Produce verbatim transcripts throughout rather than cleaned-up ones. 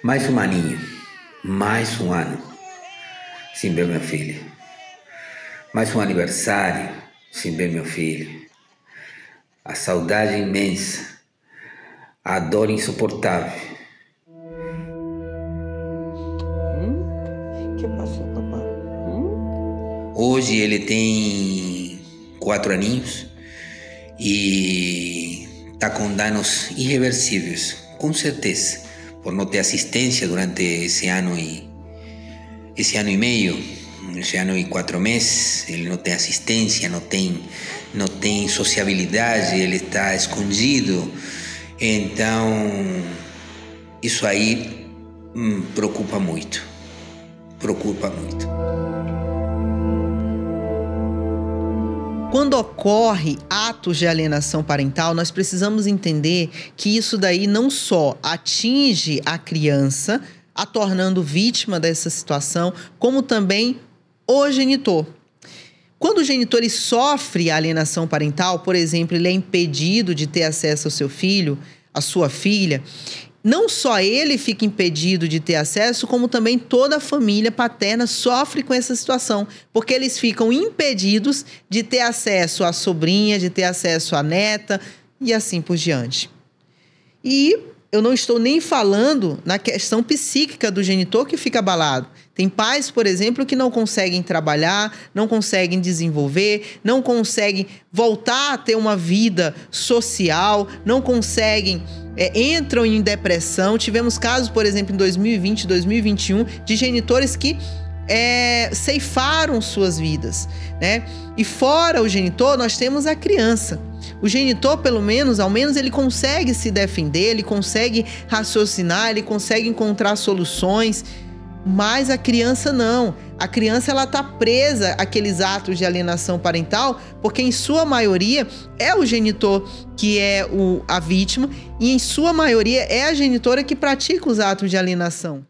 Mais um aninho, mais um ano, sem ver meu filho. Mais um aniversário, sem ver meu filho. A saudade imensa, a dor insuportável. Hum? Que passou, papai? Hum? Hoje ele tem quatro aninhos e está com danos irreversíveis, com certeza, por não ter assistência durante esse ano e esse ano e meio, esse ano e quatro meses. Ele não tem assistência, não tem, não tem sociabilidade, ele está escondido. Então, isso aí hum, preocupa muito, preocupa muito. Quando ocorre atos de alienação parental, nós precisamos entender que isso daí não só atinge a criança, a tornando vítima dessa situação, como também o genitor. Quando o genitor ele sofre alienação parental, por exemplo, ele é impedido de ter acesso ao seu filho, à sua filha, não só ele fica impedido de ter acesso, como também toda a família paterna sofre com essa situação, porque eles ficam impedidos de ter acesso à sobrinha, de ter acesso à neta e assim por diante. E eu não estou nem falando na questão psíquica do genitor que fica abalado. Tem pais, por exemplo, que não conseguem trabalhar, não conseguem desenvolver, não conseguem voltar a ter uma vida social, não conseguem, é, entram em depressão. Tivemos casos, por exemplo, em dois mil e vinte, dois mil e vinte e um, de genitores que é, ceifaram suas vidas, né? E fora o genitor, nós temos a criança. O genitor, pelo menos, ao menos ele consegue se defender, ele consegue raciocinar, ele consegue encontrar soluções, mas a criança não. A criança, ela tá presa àqueles atos de alienação parental, porque em sua maioria é o genitor que é o, a vítima e em sua maioria é a genitora que pratica os atos de alienação.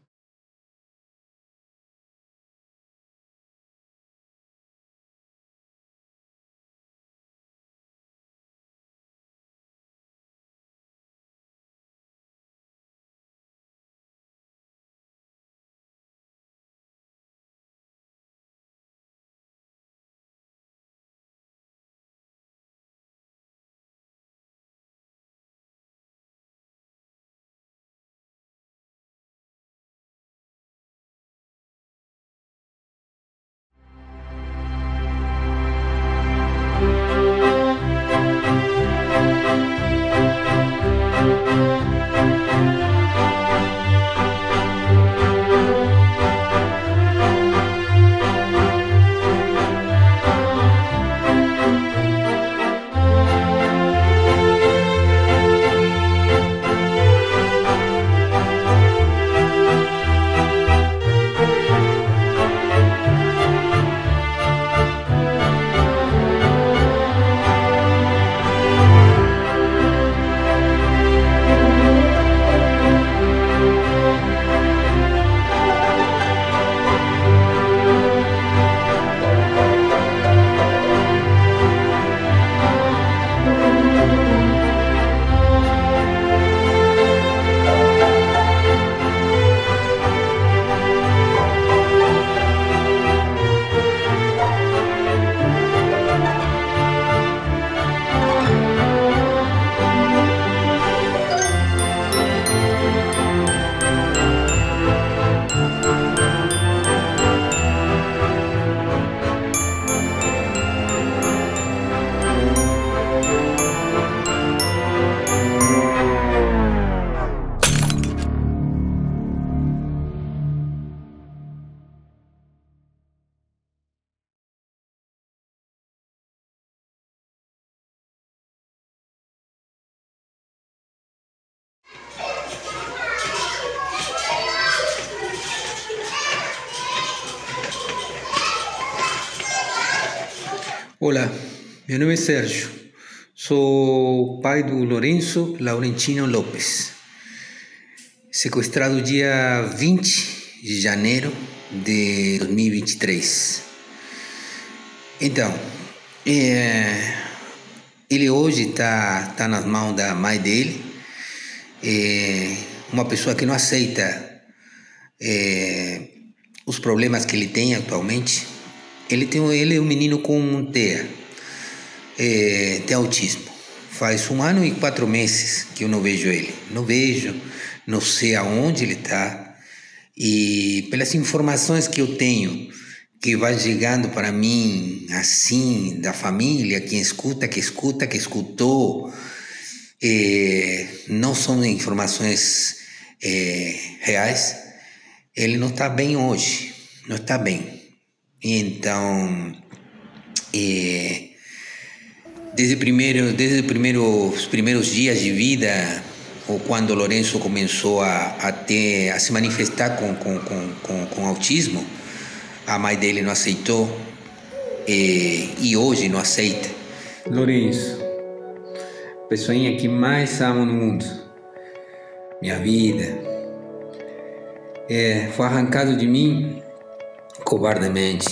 Olá, meu nome é Sérgio, sou pai do Lourenço Laurentino Lopes, sequestrado dia vinte de janeiro de dois mil e vinte e três. Então, é, ele hoje está tá nas mãos da mãe dele, é, uma pessoa que não aceita é, os problemas que ele tem atualmente. Ele, tem, ele é um menino com um T E A, é, tem autismo. Faz um ano e quatro meses que eu não vejo ele. Não vejo, não sei aonde ele está. E pelas informações que eu tenho, que vai chegando para mim, assim, da família, quem escuta, que escuta, que escutou, é, não são informações é, reais. Ele não está bem hoje, não está bem. Então, é, Desde, primeiro, desde primeiro, os primeiros dias de vida, ou quando o Lourenço começou a, a, ter, a se manifestar com, com, com, com, com autismo, a mãe dele não aceitou e, e hoje não aceita. Lourenço, a pessoinha que mais amo no mundo, minha vida, é, foi arrancado de mim covardemente.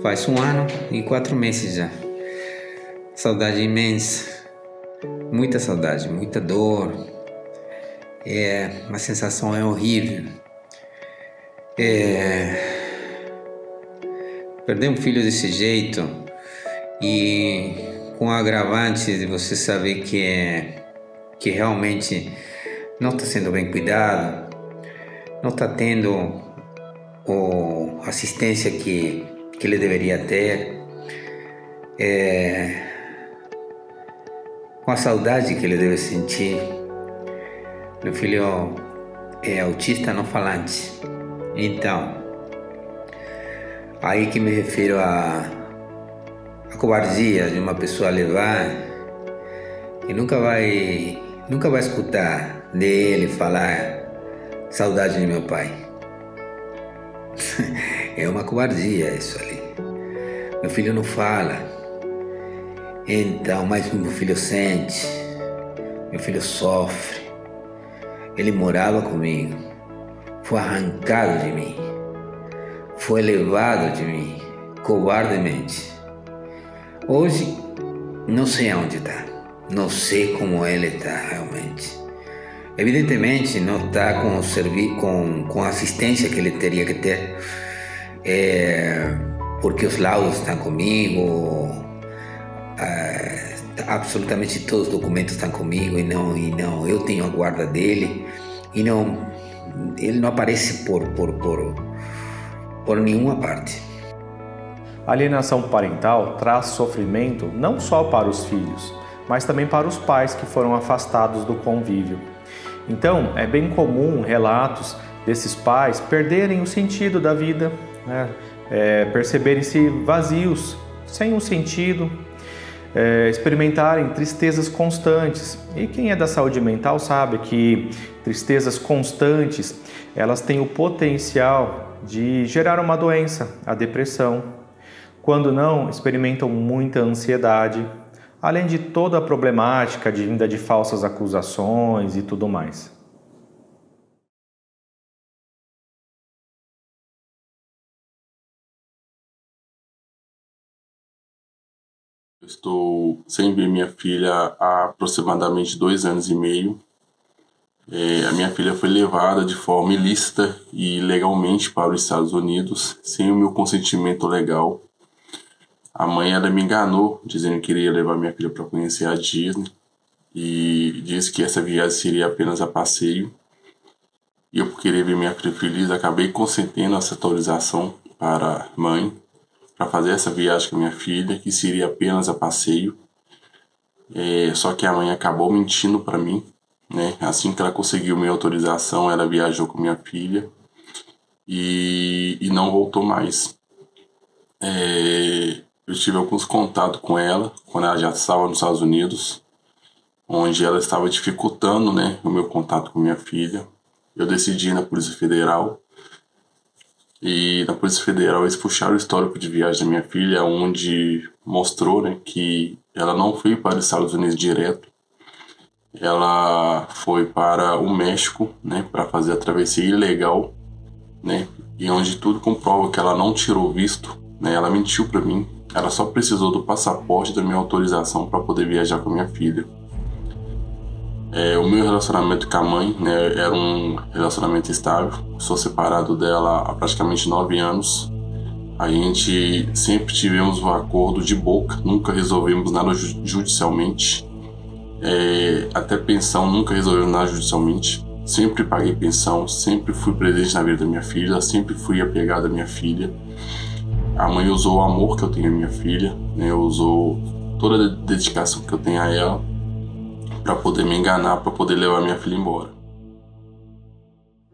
Faz um ano e quatro meses já. Saudade imensa, muita saudade, muita dor, é, uma sensação é horrível. É, perder um filho desse jeito e com o agravante de você saber que, é, que realmente não está sendo bem cuidado, não está tendo a assistência que, que ele deveria ter. É, com a saudade que ele deve sentir. Meu filho é autista não falante. Então, aí que me refiro à a, a covardia de uma pessoa levar que nunca vai, nunca vai escutar dele falar saudade de meu pai. É uma covardia isso ali. Meu filho não fala. Então, mas meu filho sente, meu filho sofre. Ele morava comigo, foi arrancado de mim, foi levado de mim, covardemente. Hoje, não sei aonde está, não sei como ele está realmente. Evidentemente, não está com, com, com a assistência que ele teria que ter, é, porque os laudos estão comigo. Uh, absolutamente todos os documentos estão comigo e não, e não, eu tenho a guarda dele e não, ele não aparece por, por, por, por nenhuma parte. A alienação parental traz sofrimento não só para os filhos, mas também para os pais que foram afastados do convívio. Então, é bem comum relatos desses pais perderem o sentido da vida, né? É, perceberem-se vazios, sem um sentido, É, experimentarem tristezas constantes. E quem é da saúde mental sabe que tristezas constantes, elas têm o potencial de gerar uma doença, a depressão. Quando não, experimentam muita ansiedade, além de toda a problemática vinda de falsas acusações e tudo mais. Estou sem ver minha filha há aproximadamente dois anos e meio. É, a minha filha foi levada de forma ilícita e ilegalmente para os Estados Unidos, sem o meu consentimento legal. A mãe ela me enganou, dizendo que queria levar minha filha para conhecer a Disney. E disse que essa viagem seria apenas a passeio. E eu, por querer ver minha filha feliz, acabei consentindo essa autorização para a mãe, para fazer essa viagem com minha filha, que seria apenas a passeio. É, só que a mãe acabou mentindo para mim, né? Assim que ela conseguiu minha autorização, ela viajou com minha filha e, e não voltou mais. É, eu tive alguns contatos com ela, quando ela já estava nos Estados Unidos, onde ela estava dificultando, né, o meu contato com minha filha. Eu decidi ir na Polícia Federal, e na Polícia Federal eles puxaram o histórico de viagem da minha filha, onde mostrou, né, que ela não foi para os Estados Unidos direto. Ela foi para o México, né, para fazer a travessia ilegal, né, e onde tudo comprova que ela não tirou visto, né, ela mentiu para mim. Ela só precisou do passaporte, da minha autorização para poder viajar com a minha filha. É, o meu relacionamento com a mãe, né, era um relacionamento estável. Sou separado dela há praticamente nove anos. A gente sempre tivemos um acordo de boca, nunca resolvemos nada judicialmente. É, até pensão, nunca resolvemos nada judicialmente. Sempre paguei pensão, sempre fui presente na vida da minha filha, sempre fui apegado à minha filha. A mãe usou o amor que eu tenho à minha filha, né, usou toda a dedicação que eu tenho a ela para poder me enganar, para poder levar minha filha embora.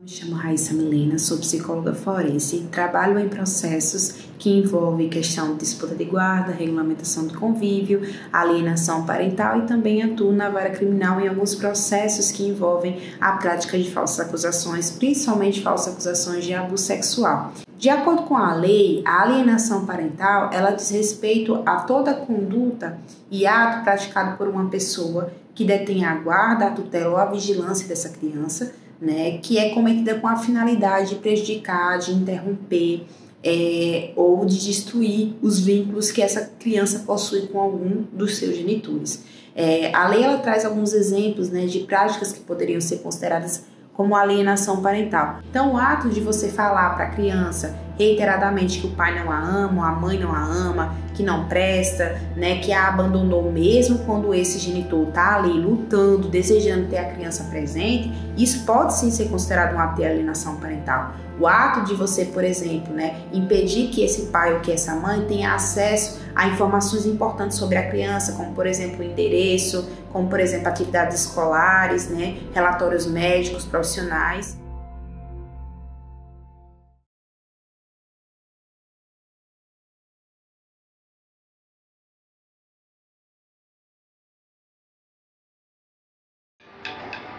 Me chamo Raíssa Milena, sou psicóloga forense, trabalho em processos que envolvem questão de disputa de guarda, regulamentação do convívio, alienação parental e também atuo na vara criminal em alguns processos que envolvem a prática de falsas acusações, principalmente falsas acusações de abuso sexual. De acordo com a lei, a alienação parental, ela diz respeito a toda conduta e ato praticado por uma pessoa que detém a guarda, a tutela ou a vigilância dessa criança, né, que é cometida com a finalidade de prejudicar, de interromper é, ou de destruir os vínculos que essa criança possui com algum dos seus genitores. É, a lei ela traz alguns exemplos, né, de práticas que poderiam ser consideradas como alienação parental. Então, o ato de você falar para a criança reiteradamente que o pai não a ama, a mãe não a ama, que não presta, né, que a abandonou mesmo quando esse genitor está ali lutando, desejando ter a criança presente, isso pode sim ser considerado um ato de alienação parental. O ato de você, por exemplo, né, impedir que esse pai ou que essa mãe tenha acesso a informações importantes sobre a criança, como por exemplo o endereço, como por exemplo atividades escolares, né, relatórios médicos, profissionais.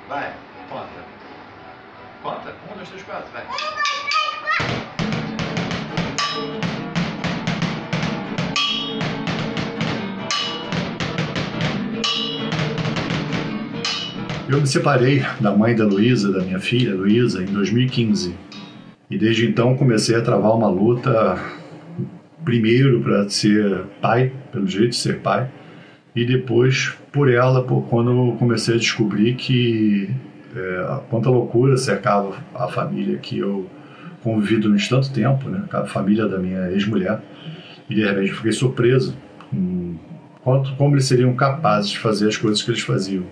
Vai, conta. Conta. Um, dois, três, quatro, vai. Um, dois, três, quatro! Eu me separei da mãe da Luísa, da minha filha, Luísa, em dois mil e quinze. E desde então comecei a travar uma luta, primeiro para ser pai, pelo jeito de ser pai, e depois por ela, por quando eu comecei a descobrir que é, quanta loucura cercava a família que eu convivi durante tanto tempo, né, a família da minha ex-mulher, e de repente fiquei surpreso com quanto, como eles seriam capazes de fazer as coisas que eles faziam.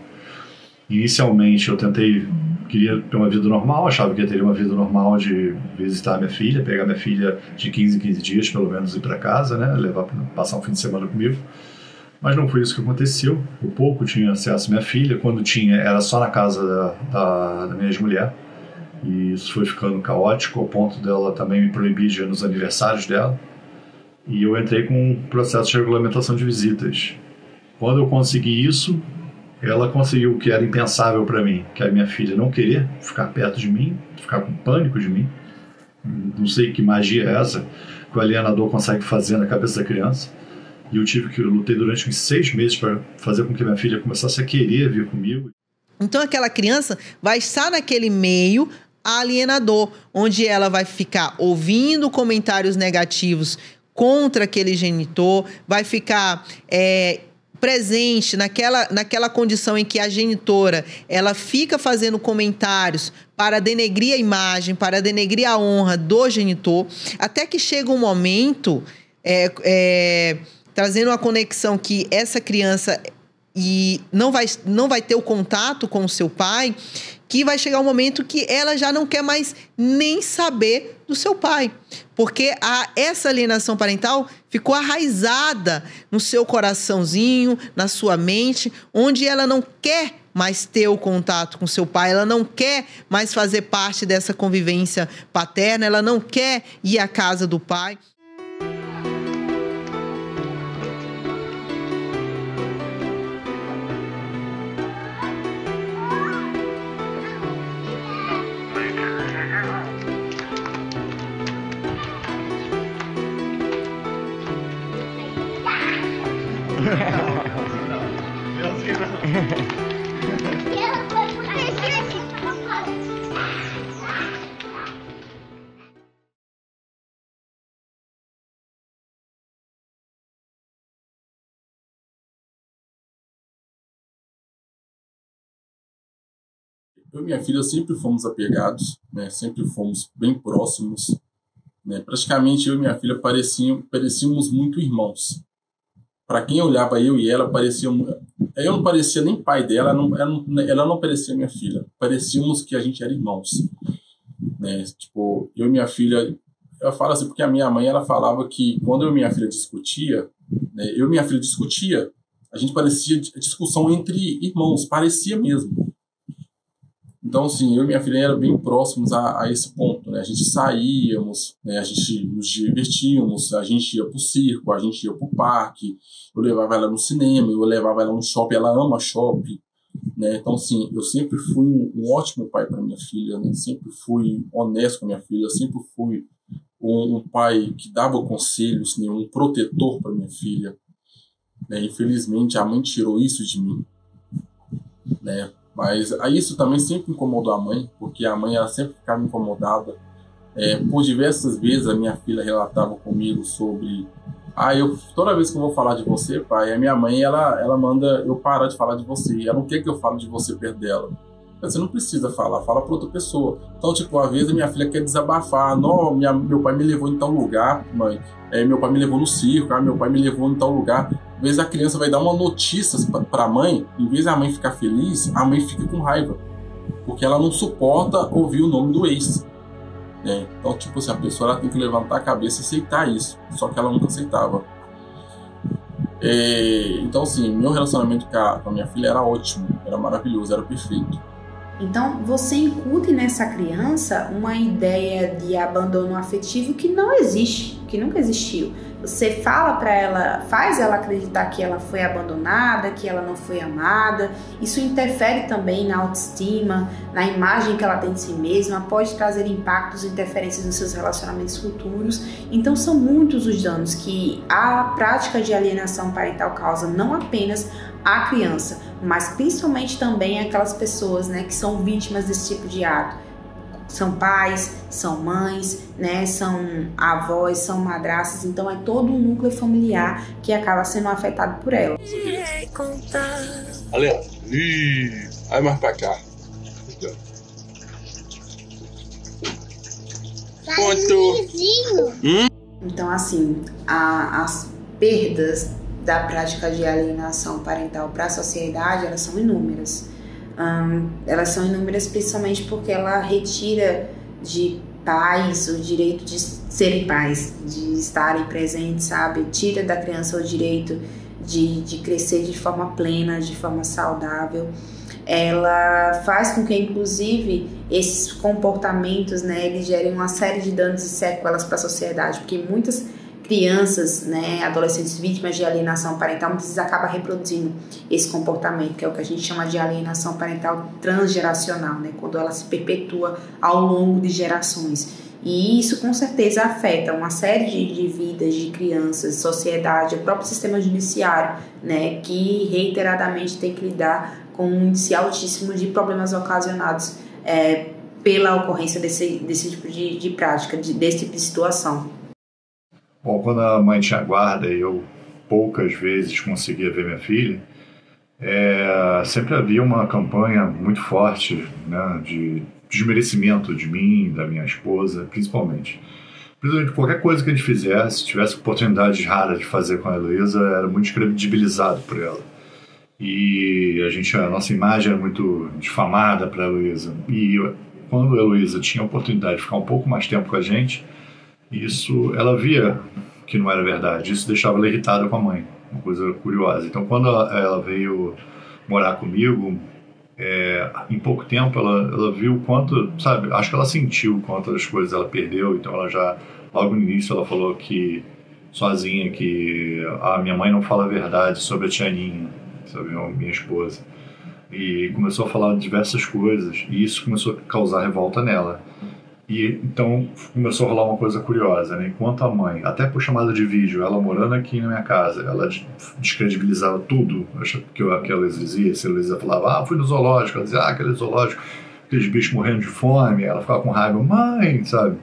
Inicialmente eu tentei, queria ter uma vida normal, achava que ia ter uma vida normal de visitar minha filha, pegar minha filha de quinze em quinze dias, pelo menos ir para casa, né, levar, passar um fim de semana comigo. Mas não foi isso que aconteceu. O pouco tinha acesso à minha filha, quando tinha era só na casa da, da, da minha ex-mulher, e isso foi ficando caótico, ao ponto dela também me proibir de ir nos aniversários dela, e eu entrei com um processo de regulamentação de visitas. Quando eu consegui isso, ela conseguiu o que era impensável para mim, que a minha filha não queria ficar perto de mim, ficar com pânico de mim. Não sei que magia é essa que o alienador consegue fazer na cabeça da criança. E eu tive que eu lutei durante uns seis meses para fazer com que minha filha começasse a querer vir comigo. Então aquela criança vai estar naquele meio alienador, onde ela vai ficar ouvindo comentários negativos contra aquele genitor, vai ficar é, presente naquela, naquela condição em que a genitora ela fica fazendo comentários para denegrir a imagem, para denegrir a honra do genitor, até que chega um momento... É, é, trazendo uma conexão que essa criança e não, vai, não vai ter o contato com o seu pai, que vai chegar um momento que ela já não quer mais nem saber do seu pai. Porque a, essa alienação parental ficou arraizada no seu coraçãozinho, na sua mente, onde ela não quer mais ter o contato com seu pai, ela não quer mais fazer parte dessa convivência paterna, ela não quer ir à casa do pai. Eu e minha filha sempre fomos apegados, né? Sempre fomos bem próximos, né? Praticamente eu e minha filha pareciam, parecíamos muito irmãos. Para quem olhava eu e ela, parecia, eu não parecia nem pai dela, ela não, ela não, ela não parecia minha filha. Parecíamos que a gente era irmãos, né? Tipo, eu e minha filha, eu falo assim porque a minha mãe, ela falava que quando eu e minha filha discutia, né, eu e minha filha discutia, a gente parecia discussão entre irmãos, parecia mesmo. Então, assim, eu e minha filha eram bem próximos a, a esse ponto, né? A gente saíamos, né? A gente nos divertíamos, a gente ia pro circo, a gente ia pro parque, eu levava ela no cinema, eu levava ela no shopping, ela ama shopping, né? Então, assim, eu sempre fui um ótimo pai para minha filha, né? Sempre fui honesto com a minha filha, sempre fui um, um pai que dava conselhos, né? Um protetor para minha filha, né? Infelizmente, a mãe tirou isso de mim, né? Mas isso também sempre incomodou a mãe, porque a mãe ela sempre ficava incomodada. É, por diversas vezes a minha filha relatava comigo sobre... Ah, eu, toda vez que eu vou falar de você, pai, a minha mãe ela, ela manda eu parar de falar de você. Ela não quer que eu fale de você perto dela. Você não precisa falar, fala para outra pessoa. Então, tipo, às vezes a minha filha quer desabafar. Não, minha, meu pai me levou em tal lugar, mãe. É, meu pai me levou no circo, ah, meu pai me levou em tal lugar. Às vezes a criança vai dar uma notícia para a mãe, em vez da mãe ficar feliz, a mãe fica com raiva, porque ela não suporta ouvir o nome do ex. Né? Então, tipo assim, a pessoa ela tem que levantar a cabeça e aceitar isso, só que ela nunca aceitava. É, então, assim, meu relacionamento com a, com a minha filha era ótimo, era maravilhoso, era perfeito. Então, você incute nessa criança uma ideia de abandono afetivo que não existe, que nunca existiu. Você fala para ela, faz ela acreditar que ela foi abandonada, que ela não foi amada. Isso interfere também na autoestima, na imagem que ela tem de si mesma, pode trazer impactos e interferências nos seus relacionamentos futuros. Então, são muitos os danos que a prática de alienação parental causa, não apenas a criança, mas principalmente também aquelas pessoas, né, que são vítimas desse tipo de ato. São pais, são mães, né, são avós, são madrastas, então é todo um núcleo familiar que acaba sendo afetado por ela. Olha, e aí mais pra cá. Ponto. Então, assim, a, as perdas da prática de alienação parental para a sociedade, elas são inúmeras. Hum, elas são inúmeras principalmente porque ela retira de pais o direito de serem pais, de estarem presentes, sabe? Tira da criança o direito de, de crescer de forma plena, de forma saudável. Ela faz com que, inclusive, esses comportamentos, né, eles gerem uma série de danos e sequelas para a sociedade, porque muitas crianças, né, adolescentes vítimas de alienação parental, muitas vezes acabam reproduzindo esse comportamento, que é o que a gente chama de alienação parental transgeracional, né, quando ela se perpetua ao longo de gerações. E isso, com certeza, afeta uma série de, de vidas, de crianças, sociedade, o próprio sistema judiciário, né, que reiteradamente tem que lidar com um índice altíssimo de problemas ocasionados é, pela ocorrência desse, desse tipo de, de prática, de, desse tipo de situação. Bom, quando a mãe tinha guarda e eu poucas vezes conseguia ver minha filha, é, sempre havia uma campanha muito forte, né, de desmerecimento de mim, da minha esposa, principalmente. Principalmente qualquer coisa que a gente fizesse, tivesse oportunidades raras de fazer com a Heloísa, era muito descredibilizado por ela. E a, gente, a nossa imagem era muito difamada para a Heloísa. E quando a Heloísa tinha a oportunidade de ficar um pouco mais tempo com a gente, isso ela via que não era verdade, isso deixava ela irritada com a mãe, uma coisa curiosa. Então, quando ela, ela veio morar comigo, é, em pouco tempo ela, ela viu o quanto, sabe, acho que ela sentiu quantas coisas ela perdeu. Então ela já, logo no início, ela falou que sozinha que a minha mãe não fala a verdade sobre a tia Aninha, sobre a minha esposa, e começou a falar diversas coisas, e isso começou a causar revolta nela. E então começou a rolar uma coisa curiosa, né? Enquanto a mãe, até por chamada de vídeo, ela morando aqui na minha casa, ela descredibilizava tudo que eu, que a Luísa dizia. Se a Luísa falava, ah, fui no zoológico, ela dizia, ah, aquele zoológico, aqueles bichos morrendo de fome, ela ficava com raiva, mãe, sabe?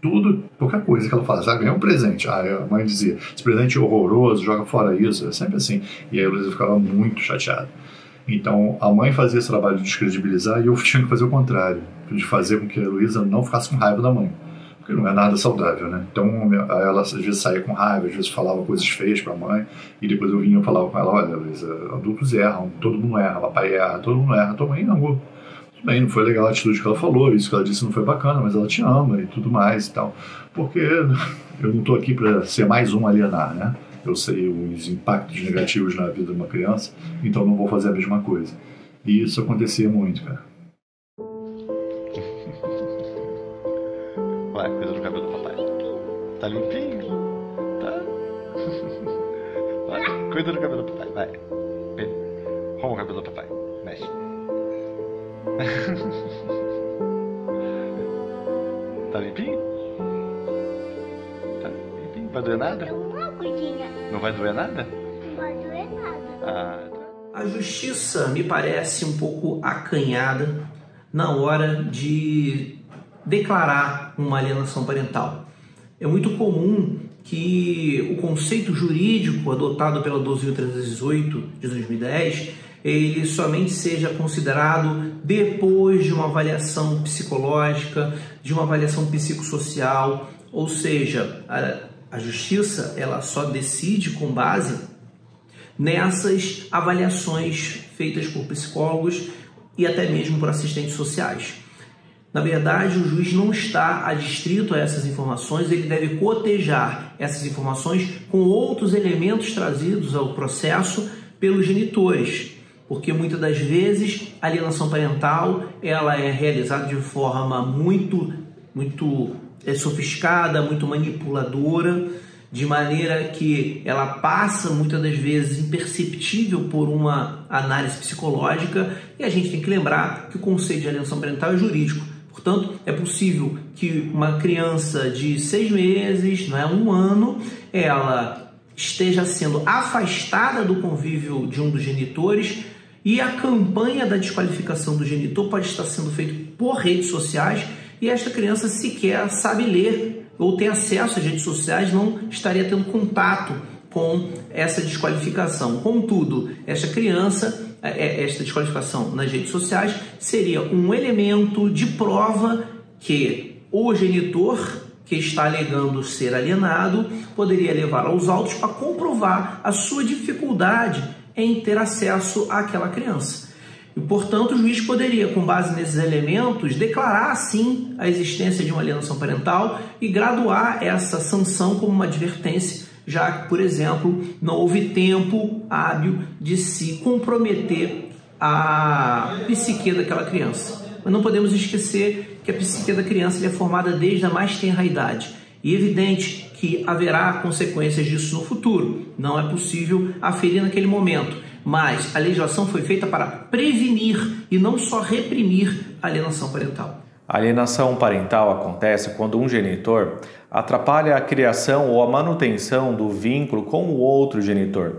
Tudo, qualquer coisa que ela fazia, ah, ganhou um presente. Ah, a mãe dizia, esse presente é horroroso, joga fora isso, é sempre assim. E aí a Luísa ficava muito chateada. Então, a mãe fazia esse trabalho de descredibilizar e eu tinha que fazer o contrário, de fazer com que a Heloísa não ficasse com raiva da mãe, porque não é nada saudável, né? Então, ela às vezes saía com raiva, às vezes falava coisas feias para a mãe, e depois eu vinha e falava com ela, olha, Heloísa, adultos erram, todo mundo erra, papai erra, todo mundo erra, tua mãe não, tudo bem, não foi legal a atitude que ela falou, isso que ela disse não foi bacana, mas ela te ama e tudo mais e tal, porque eu não estou aqui para ser mais um alienar, né? Eu sei os impactos negativos na vida de uma criança, então não vou fazer a mesma coisa. E isso acontecia muito, cara. Vai, coisa do cabelo do papai. Tá limpinho? Tá? Vai, cuida do cabelo do papai, vai. Arruma o cabelo do papai, mexe. Tá limpinho? Tá limpinho? Vai doer nada? Não vai doer nada? Não vai doer nada. Ah. A justiça me parece um pouco acanhada na hora de declarar uma alienação parental. É muito comum que o conceito jurídico adotado pela doze mil trezentos e dezoito de dois mil e dez ele somente seja considerado depois de uma avaliação psicológica, de uma avaliação psicossocial, ou seja, a A justiça ela só decide com base nessas avaliações feitas por psicólogos e até mesmo por assistentes sociais. Na verdade, o juiz não está adstrito a essas informações, ele deve cotejar essas informações com outros elementos trazidos ao processo pelos genitores, porque muitas das vezes a alienação parental ela é realizada de forma muito, muito é sofisticada, muito manipuladora, de maneira que ela passa muitas das vezes imperceptível por uma análise psicológica, e a gente tem que lembrar que o conceito de alienação parental é jurídico. Portanto, é possível que uma criança de seis meses, não é, um ano, ela esteja sendo afastada do convívio de um dos genitores, e a campanha da desqualificação do genitor pode estar sendo feita por redes sociais, e esta criança sequer sabe ler ou tem acesso às redes sociais, não estaria tendo contato com essa desqualificação. Contudo, esta criança, esta desqualificação nas redes sociais, seria um elemento de prova que o genitor que está alegando ser alienado poderia levar aos autos para comprovar a sua dificuldade em ter acesso àquela criança. E, portanto, o juiz poderia, com base nesses elementos, declarar, sim, a existência de uma alienação parental e graduar essa sanção como uma advertência, já que, por exemplo, não houve tempo hábil de se comprometer a psique daquela criança. Mas não podemos esquecer que a psique da criança é formada desde a mais tenra idade. E é evidente que haverá consequências disso no futuro. Não é possível aferir naquele momento. Mas a legislação foi feita para prevenir e não só reprimir a alienação parental. A alienação parental acontece quando um genitor atrapalha a criação ou a manutenção do vínculo com o outro genitor,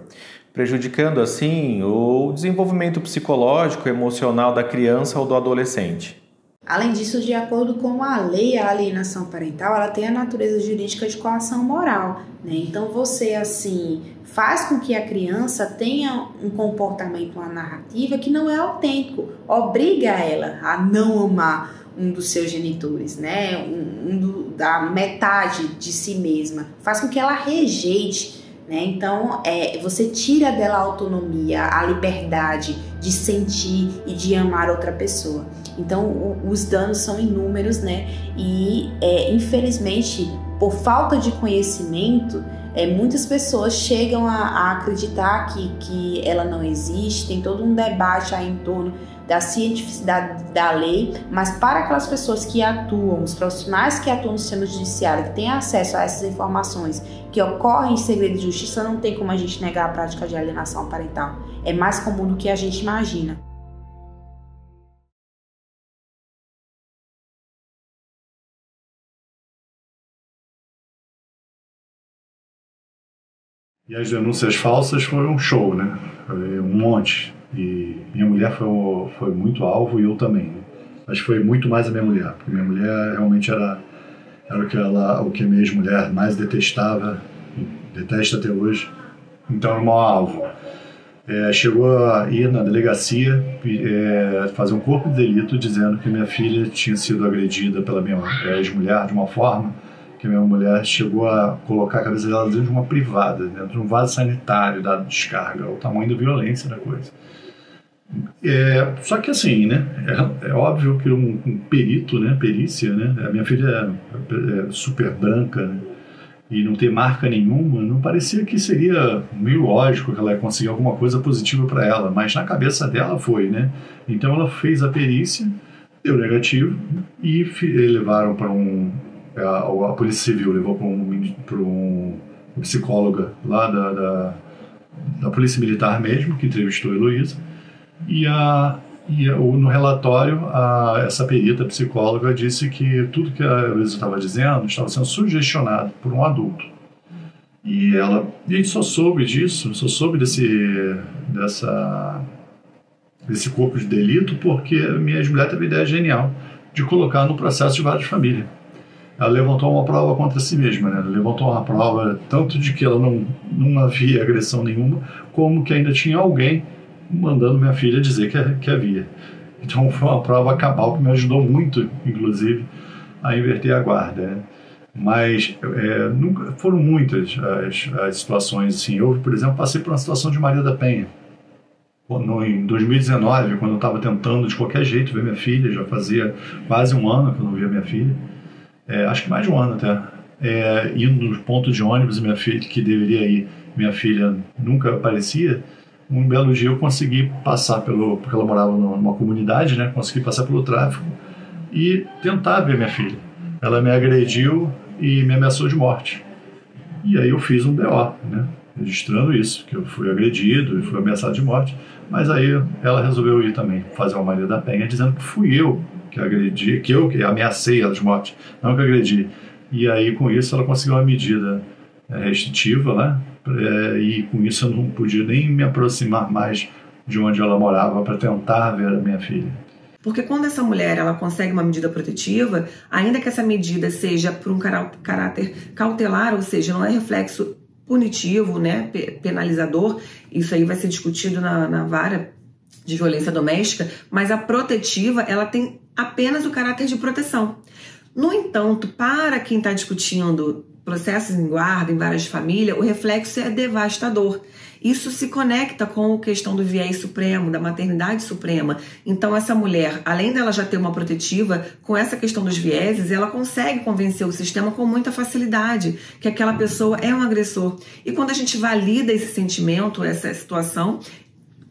prejudicando assim o desenvolvimento psicológico e emocional da criança ou do adolescente. Além disso, de acordo com a lei, a alienação parental ela tem a natureza jurídica de coação moral, né? Então você assim faz com que a criança tenha um comportamento, uma narrativa que não é autêntico, obriga ela a não amar um dos seus genitores, né? um, um do, da metade de si mesma, faz com que ela rejeite, né? Então é, você tira dela a autonomia, a liberdade de sentir e de amar outra pessoa. Então o, os danos são inúmeros, né? E é, infelizmente, por falta de conhecimento, é, muitas pessoas chegam a, a acreditar que, que ela não existe. Tem todo um debate aí em torno da cientificidade da lei, mas para aquelas pessoas que atuam, os profissionais que atuam no sistema judiciário, que têm acesso a essas informações que ocorrem em segredo de justiça, não tem como a gente negar a prática de alienação parental. É mais comum do que a gente imagina. E as denúncias falsas foram um show, né? Foi um monte. E minha mulher foi, foi muito alvo, e eu também, né? Mas foi muito mais a minha mulher, porque minha mulher realmente era, era o que ela, o que a minha ex-mulher mais detestava, detesta até hoje. Então era o maior alvo. é, chegou a ir na delegacia é, fazer um corpo de delito dizendo que minha filha tinha sido agredida pela minha ex-mulher de uma forma que minha mulher chegou a colocar a cabeça dela dentro de uma privada, dentro de um vaso sanitário, da descarga, o tamanho da violência da coisa. É, só que assim, né, é, é óbvio que um, um perito, né, perícia, né, a minha filha é, é super branca, né, e não tem marca nenhuma, não parecia que seria meio lógico que ela ia conseguir alguma coisa positiva para ela, mas na cabeça dela foi, né, então ela fez a perícia, deu negativo, e levaram para um, a, a Polícia Civil levou para um, para um psicóloga lá da, da, da Polícia Militar mesmo, que entrevistou a Heloísa. E, a, e a, no relatório, a, essa perita psicóloga disse que tudo que a Luísa estava dizendo estava sendo sugestionado por um adulto. E ela e só soube disso, só soube desse, dessa, desse corpo de delito porque a minha ex-mulher teve a ideia genial de colocar no processo de vara de família. Ela levantou uma prova contra si mesma, né? Ela levantou uma prova tanto de que ela não, não havia agressão nenhuma, como que ainda tinha alguém mandando minha filha dizer que, que havia. Então foi uma prova cabal que me ajudou muito, inclusive, a inverter a guarda, né? Mas é, nunca, foram muitas as, as situações assim. Eu, por exemplo, passei por uma situação de Maria da Penha no, em dois mil e dezenove, quando eu estava tentando de qualquer jeito ver minha filha. Já fazia quase um ano que eu não via minha filha, é, acho que mais de um ano até, é, indo no ponto de ônibus, minha filha, que deveria ir, minha filha nunca aparecia. Um belo dia eu consegui passar pelo... porque ela morava numa comunidade, né? Consegui passar pelo tráfico e tentar ver minha filha. Ela me agrediu e me ameaçou de morte. E aí eu fiz um D O, né? Registrando isso, que eu fui agredido e fui ameaçado de morte. Mas aí ela resolveu ir também, fazer uma Maria da Penha, dizendo que fui eu que agredi, que eu que ameacei ela de morte, não que agredi. E aí com isso ela conseguiu uma medida restritiva, né? É, e com isso eu não podia nem me aproximar mais de onde ela morava para tentar ver a minha filha. Porque quando essa mulher ela consegue uma medida protetiva, ainda que essa medida seja por um caráter cautelar, ou seja, não é reflexo punitivo, né, penalizador, isso aí vai ser discutido na, na vara de violência doméstica, mas a protetiva ela tem apenas o caráter de proteção. No entanto, para quem está discutindo processos em guarda, em varas de família, o reflexo é devastador. Isso se conecta com a questão do viés supremo, da maternidade suprema. Então essa mulher, além dela já ter uma protetiva, com essa questão dos vieses, ela consegue convencer o sistema com muita facilidade que aquela pessoa é um agressor. E quando a gente valida esse sentimento, essa situação,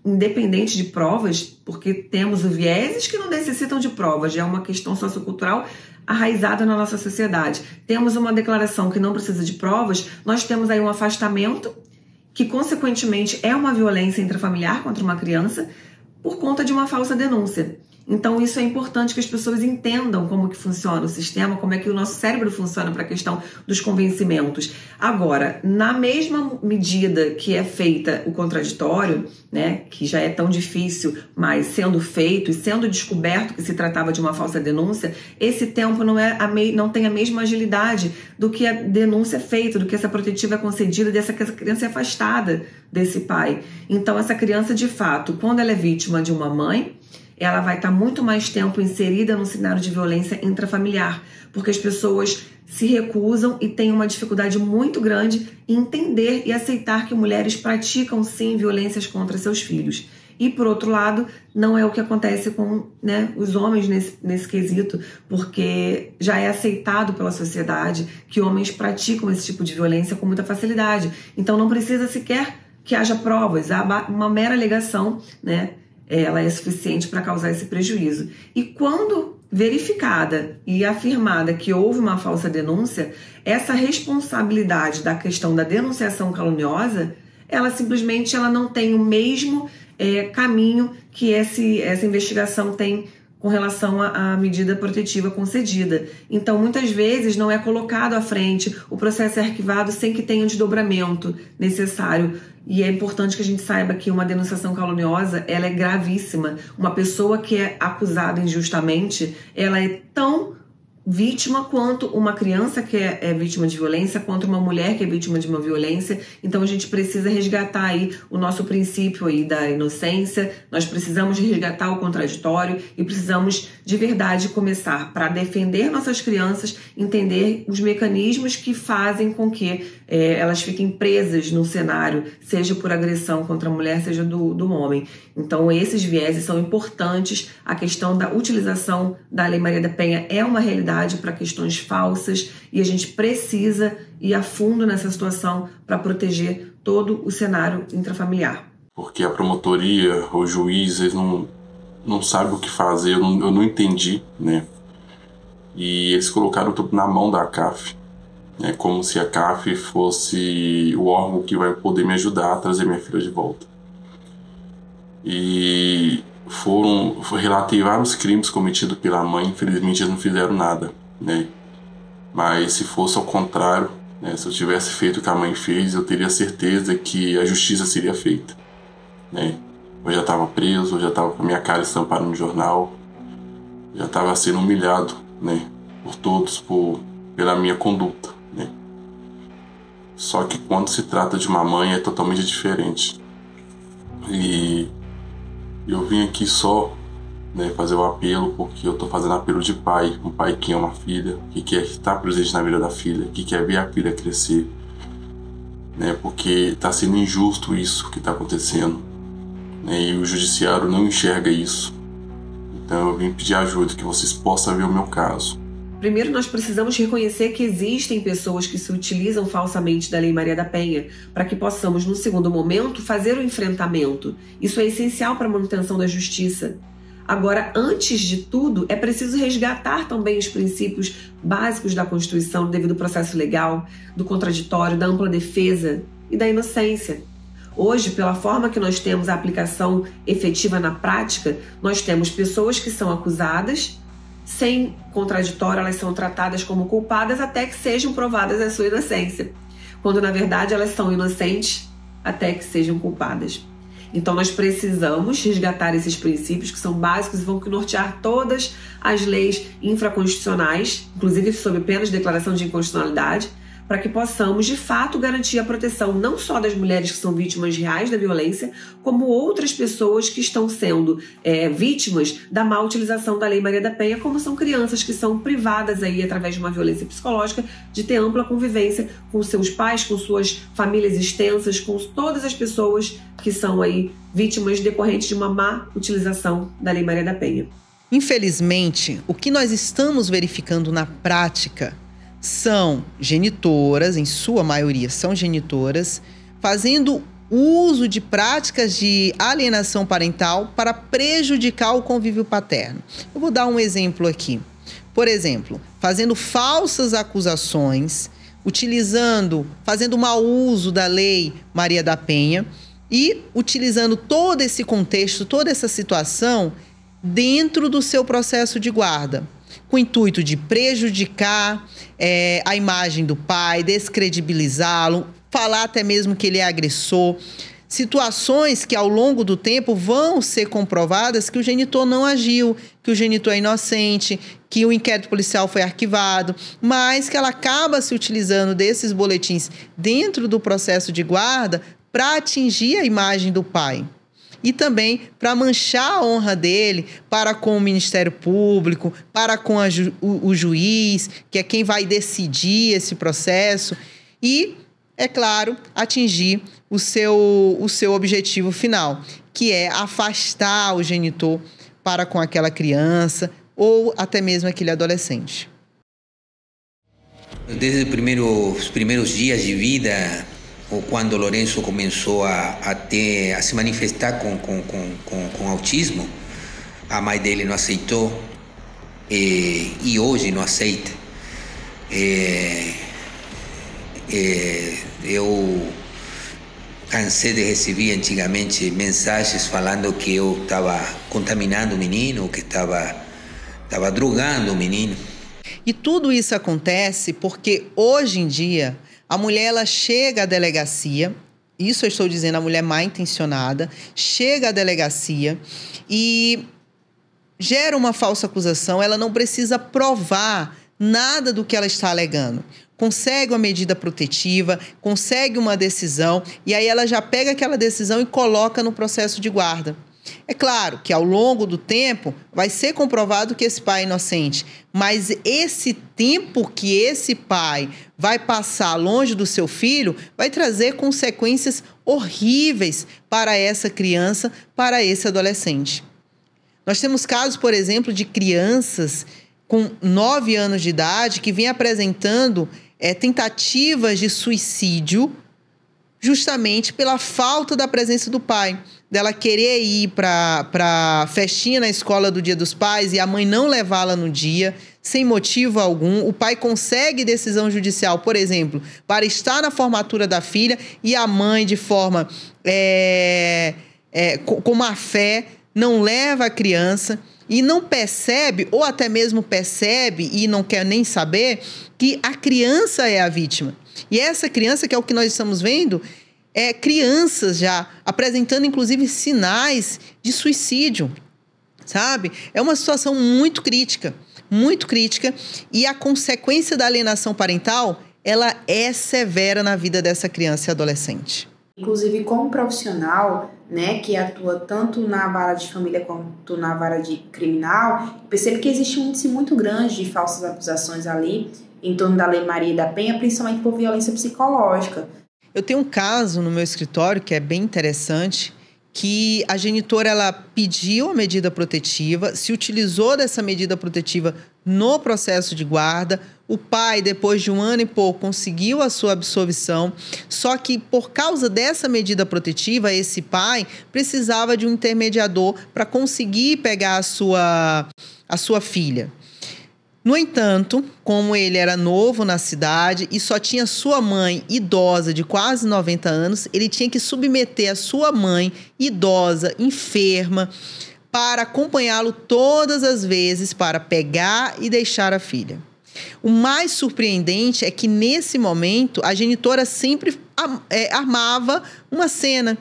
independente de provas, porque temos o vieses que não necessitam de provas, já é uma questão sociocultural arraizada na nossa sociedade. Temos uma declaração que não precisa de provas, nós temos aí um afastamento, que consequentemente é uma violência intrafamiliar contra uma criança, por conta de uma falsa denúncia. Então isso é importante que as pessoas entendam como que funciona o sistema, como é que o nosso cérebro funciona para a questão dos convencimentos. Agora, na mesma medida que é feita o contraditório, né, que já é tão difícil, mas sendo feito e sendo descoberto que se tratava de uma falsa denúncia, esse tempo não, é a mei, não tem a mesma agilidade do que a denúncia é feita, do que essa protetiva é concedida, dessa que essa criança é afastada desse pai. Então essa criança, de fato, quando ela é vítima de uma mãe, ela vai estar muito mais tempo inserida num cenário de violência intrafamiliar, porque as pessoas se recusam e têm uma dificuldade muito grande em entender e aceitar que mulheres praticam, sim, violências contra seus filhos. E, por outro lado, não é o que acontece com, né, os homens nesse, nesse quesito, porque já é aceitado pela sociedade que homens praticam esse tipo de violência com muita facilidade. Então não precisa sequer que haja provas, há uma mera alegação, né? Ela é suficiente para causar esse prejuízo. E quando verificada e afirmada que houve uma falsa denúncia, essa responsabilidade da questão da denunciação caluniosa, ela simplesmente ela não tem o mesmo é, caminho que esse, essa investigação tem com relação à medida protetiva concedida. Então, muitas vezes, não é colocado à frente, o processo é arquivado sem que tenha o desdobramento necessário. E é importante que a gente saiba que uma denunciação caluniosa, ela é gravíssima. Uma pessoa que é acusada injustamente, ela é tão vítima quanto uma criança que é, é vítima de violência, quanto uma mulher que é vítima de uma violência. Então a gente precisa resgatar aí o nosso princípio aí da inocência, nós precisamos resgatar o contraditório e precisamos de verdade começar para defender nossas crianças, entender os mecanismos que fazem com que é, elas fiquem presas num cenário, seja por agressão contra a mulher, seja do, do homem. Então esses vieses são importantes. A questão da utilização da Lei Maria da Penha é uma realidade para questões falsas e a gente precisa ir a fundo nessa situação para proteger todo o cenário intrafamiliar. Porque a promotoria, o juiz, eles não, não sabem o que fazer, eu não, eu não entendi, né? E eles colocaram tudo na mão da C A F, né? Como se a C A F fosse o órgão que vai poder me ajudar a trazer minha filha de volta. E foram relatei vários crimes cometidos pela mãe, infelizmente eles não fizeram nada, né? Mas se fosse ao contrário, né, se eu tivesse feito o que a mãe fez, eu teria certeza que a justiça seria feita, né? Eu já estava preso, eu já estava com a minha cara estampada no jornal, já estava sendo humilhado, né, por todos, por, pela minha conduta, né? Só que quando se trata de uma mãe é totalmente diferente. E eu vim aqui só, né, fazer o apelo, porque eu tô fazendo apelo de pai, um pai que ama a filha, que quer estar presente na vida da filha, que quer ver a filha crescer, né, porque tá sendo injusto isso que tá acontecendo, né, e o judiciário não enxerga isso. Então eu vim pedir ajuda, que vocês possam ver o meu caso. Primeiro, nós precisamos reconhecer que existem pessoas que se utilizam falsamente da Lei Maria da Penha para que possamos, num segundo momento, fazer o enfrentamento. Isso é essencial para a manutenção da justiça. Agora, antes de tudo, é preciso resgatar também os princípios básicos da Constituição, do devido processo legal, do contraditório, da ampla defesa e da inocência. Hoje, pela forma que nós temos a aplicação efetiva na prática, nós temos pessoas que são acusadas, sem contraditório, elas são tratadas como culpadas até que sejam provadas a sua inocência, quando na verdade elas são inocentes até que sejam culpadas. Então nós precisamos resgatar esses princípios que são básicos e vão nortear todas as leis infraconstitucionais, inclusive sob pena de declaração de inconstitucionalidade, para que possamos, de fato, garantir a proteção não só das mulheres que são vítimas reais da violência, como outras pessoas que estão sendo é, vítimas da má utilização da Lei Maria da Penha, como são crianças que são privadas, aí, através de uma violência psicológica, de ter ampla convivência com seus pais, com suas famílias extensas, com todas as pessoas que são aí, vítimas decorrentes de uma má utilização da Lei Maria da Penha. Infelizmente, o que nós estamos verificando na prática são genitoras, em sua maioria são genitoras, fazendo uso de práticas de alienação parental para prejudicar o convívio paterno. Eu vou dar um exemplo aqui. Por exemplo, fazendo falsas acusações, utilizando, fazendo mau uso da Lei Maria da Penha e utilizando todo esse contexto, toda essa situação dentro do seu processo de guarda, com o intuito de prejudicar é, a imagem do pai, descredibilizá-lo, falar até mesmo que ele é agressor. Situações que ao longo do tempo vão ser comprovadas que o genitor não agiu, que o genitor é inocente, que o inquérito policial foi arquivado, mas que ela acaba se utilizando desses boletins dentro do processo de guarda para atingir a imagem do pai. E também para manchar a honra dele para com o Ministério Público, para com a ju- o, o juiz, que é quem vai decidir esse processo. E, é claro, atingir o seu, o seu objetivo final, que é afastar o genitor para com aquela criança ou até mesmo aquele adolescente. Desde os primeiros, os primeiros dias de vida, quando Lourenço começou a, a, ter, a se manifestar com, com, com, com autismo, a mãe dele não aceitou e, e hoje não aceita. E, e, eu cansei de receber antigamente mensagens falando que eu estava contaminando o menino, que estava estava drogando o menino. E tudo isso acontece porque hoje em dia a mulher, ela chega à delegacia, isso eu estou dizendo, a mulher mal intencionada, chega à delegacia e gera uma falsa acusação, ela não precisa provar nada do que ela está alegando. Consegue uma medida protetiva, consegue uma decisão, e aí ela já pega aquela decisão e coloca no processo de guarda. É claro que ao longo do tempo vai ser comprovado que esse pai é inocente, mas esse tempo que esse pai vai passar longe do seu filho vai trazer consequências horríveis para essa criança, para esse adolescente. Nós temos casos, por exemplo, de crianças com nove anos de idade que vêm apresentando é, tentativas de suicídio justamente pela falta da presença do pai. Dela querer ir para a festinha na escola do Dia dos Pais e a mãe não levá-la no dia, sem motivo algum. O pai consegue decisão judicial, por exemplo, para estar na formatura da filha e a mãe, de forma é, é, com má fé, não leva a criança e não percebe, ou até mesmo percebe e não quer nem saber, que a criança é a vítima. E essa criança, que é o que nós estamos vendo, é crianças já apresentando, inclusive, sinais de suicídio, sabe? É uma situação muito crítica, muito crítica. E a consequência da alienação parental, ela é severa na vida dessa criança e adolescente. Inclusive, como profissional, né, que atua tanto na vara de família quanto na vara de criminal, percebo que existe um índice muito grande de falsas acusações ali, em torno da Lei Maria da Penha, principalmente por violência psicológica. Eu tenho um caso no meu escritório que é bem interessante, que a genitora ela pediu a medida protetiva, se utilizou dessa medida protetiva no processo de guarda. O pai, depois de um ano e pouco, conseguiu a sua absolvição, só que por causa dessa medida protetiva, esse pai precisava de um intermediador para conseguir pegar a sua, a sua filha. No entanto, como ele era novo na cidade e só tinha sua mãe idosa de quase noventa anos, ele tinha que submeter a sua mãe idosa, enferma, para acompanhá-lo todas as vezes para pegar e deixar a filha. O mais surpreendente é que, nesse momento, a genitora sempre armava uma cena.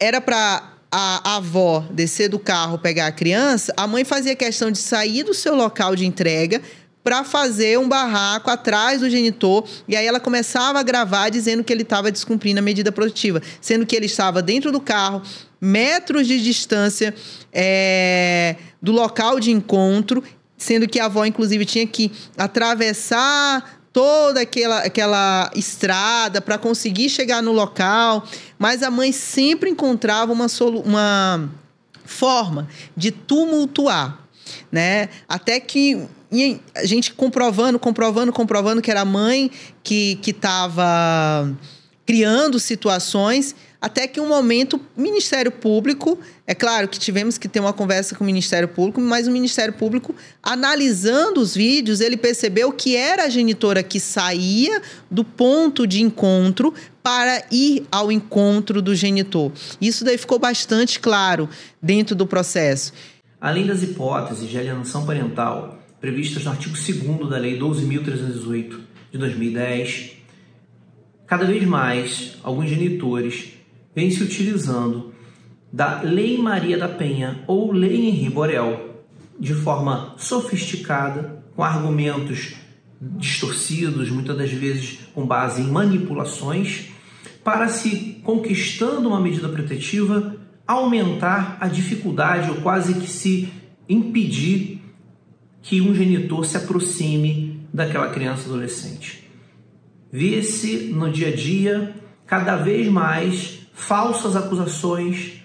Era para a avó descer do carro, pegar a criança, a mãe fazia questão de sair do seu local de entrega para fazer um barraco atrás do genitor, e aí ela começava a gravar dizendo que ele estava descumprindo a medida protetiva, sendo que ele estava dentro do carro, metros de distância é, do local de encontro, sendo que a avó, inclusive, tinha que atravessar toda aquela, aquela estrada para conseguir chegar no local, mas a mãe sempre encontrava uma, solu- uma forma de tumultuar, né? Até que e a gente comprovando, comprovando, comprovando que era a mãe que que estava criando situações, até que um momento o Ministério Público, é claro que tivemos que ter uma conversa com o Ministério Público, mas o Ministério Público, analisando os vídeos, ele percebeu que era a genitora que saía do ponto de encontro para ir ao encontro do genitor. Isso daí ficou bastante claro dentro do processo. Além das hipóteses de alienação parental previstas no artigo segundo da Lei doze mil trezentos e dezoito de dois mil e dez, cada vez mais, alguns genitores vêm se utilizando da Lei Maria da Penha ou Lei Henri Borel de forma sofisticada, com argumentos distorcidos, muitas das vezes com base em manipulações, para se, conquistando uma medida protetiva, aumentar a dificuldade ou quase que se impedir que um genitor se aproxime daquela criança adolescente. Vê-se no dia a dia cada vez mais falsas acusações,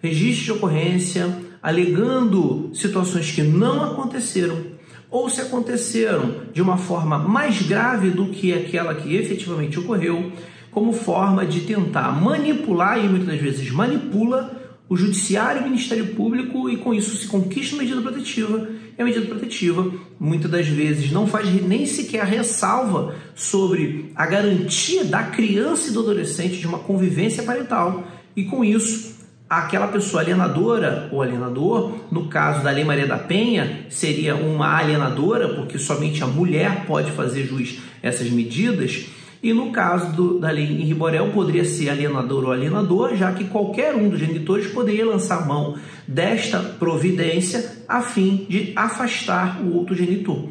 registros de ocorrência, alegando situações que não aconteceram ou se aconteceram de uma forma mais grave do que aquela que efetivamente ocorreu, como forma de tentar manipular, e muitas das vezes manipula, o Judiciário e o Ministério Público, e com isso se conquista a medida protetiva. E a medida protetiva, muitas das vezes, não faz nem sequer ressalva sobre a garantia da criança e do adolescente de uma convivência parental. E com isso, aquela pessoa alienadora ou alienador, no caso da Lei Maria da Penha, seria uma alienadora, porque somente a mulher pode fazer jus a essas medidas. E no caso do, da Lei Henri Borel, poderia ser alienador ou alienador, já que qualquer um dos genitores poderia lançar mão desta providência a fim de afastar o outro genitor.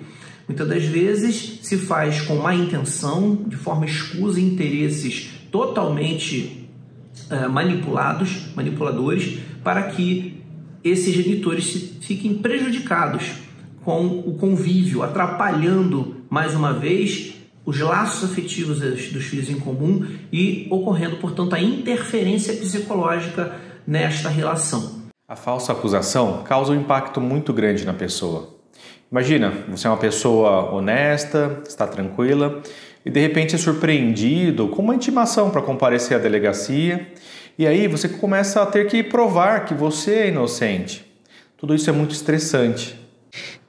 muitas das vezes se faz com má intenção, de forma escusa, interesses totalmente uh, manipulados, manipuladores, para que esses genitores fiquem prejudicados com o convívio, atrapalhando, mais uma vez, os laços afetivos dos filhos em comum e ocorrendo, portanto, a interferência psicológica nesta relação. A falsa acusação causa um impacto muito grande na pessoa. Imagina, você é uma pessoa honesta, está tranquila e de repente é surpreendido com uma intimação para comparecer à delegacia e aí você começa a ter que provar que você é inocente. Tudo isso é muito estressante.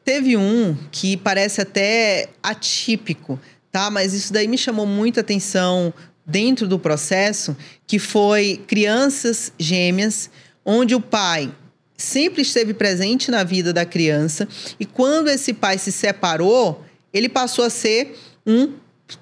Teve um que parece até atípico, tá? Mas isso daí me chamou muita atenção dentro do processo, que foi crianças gêmeas, onde o pai sempre esteve presente na vida da criança e quando esse pai se separou, ele passou a ser um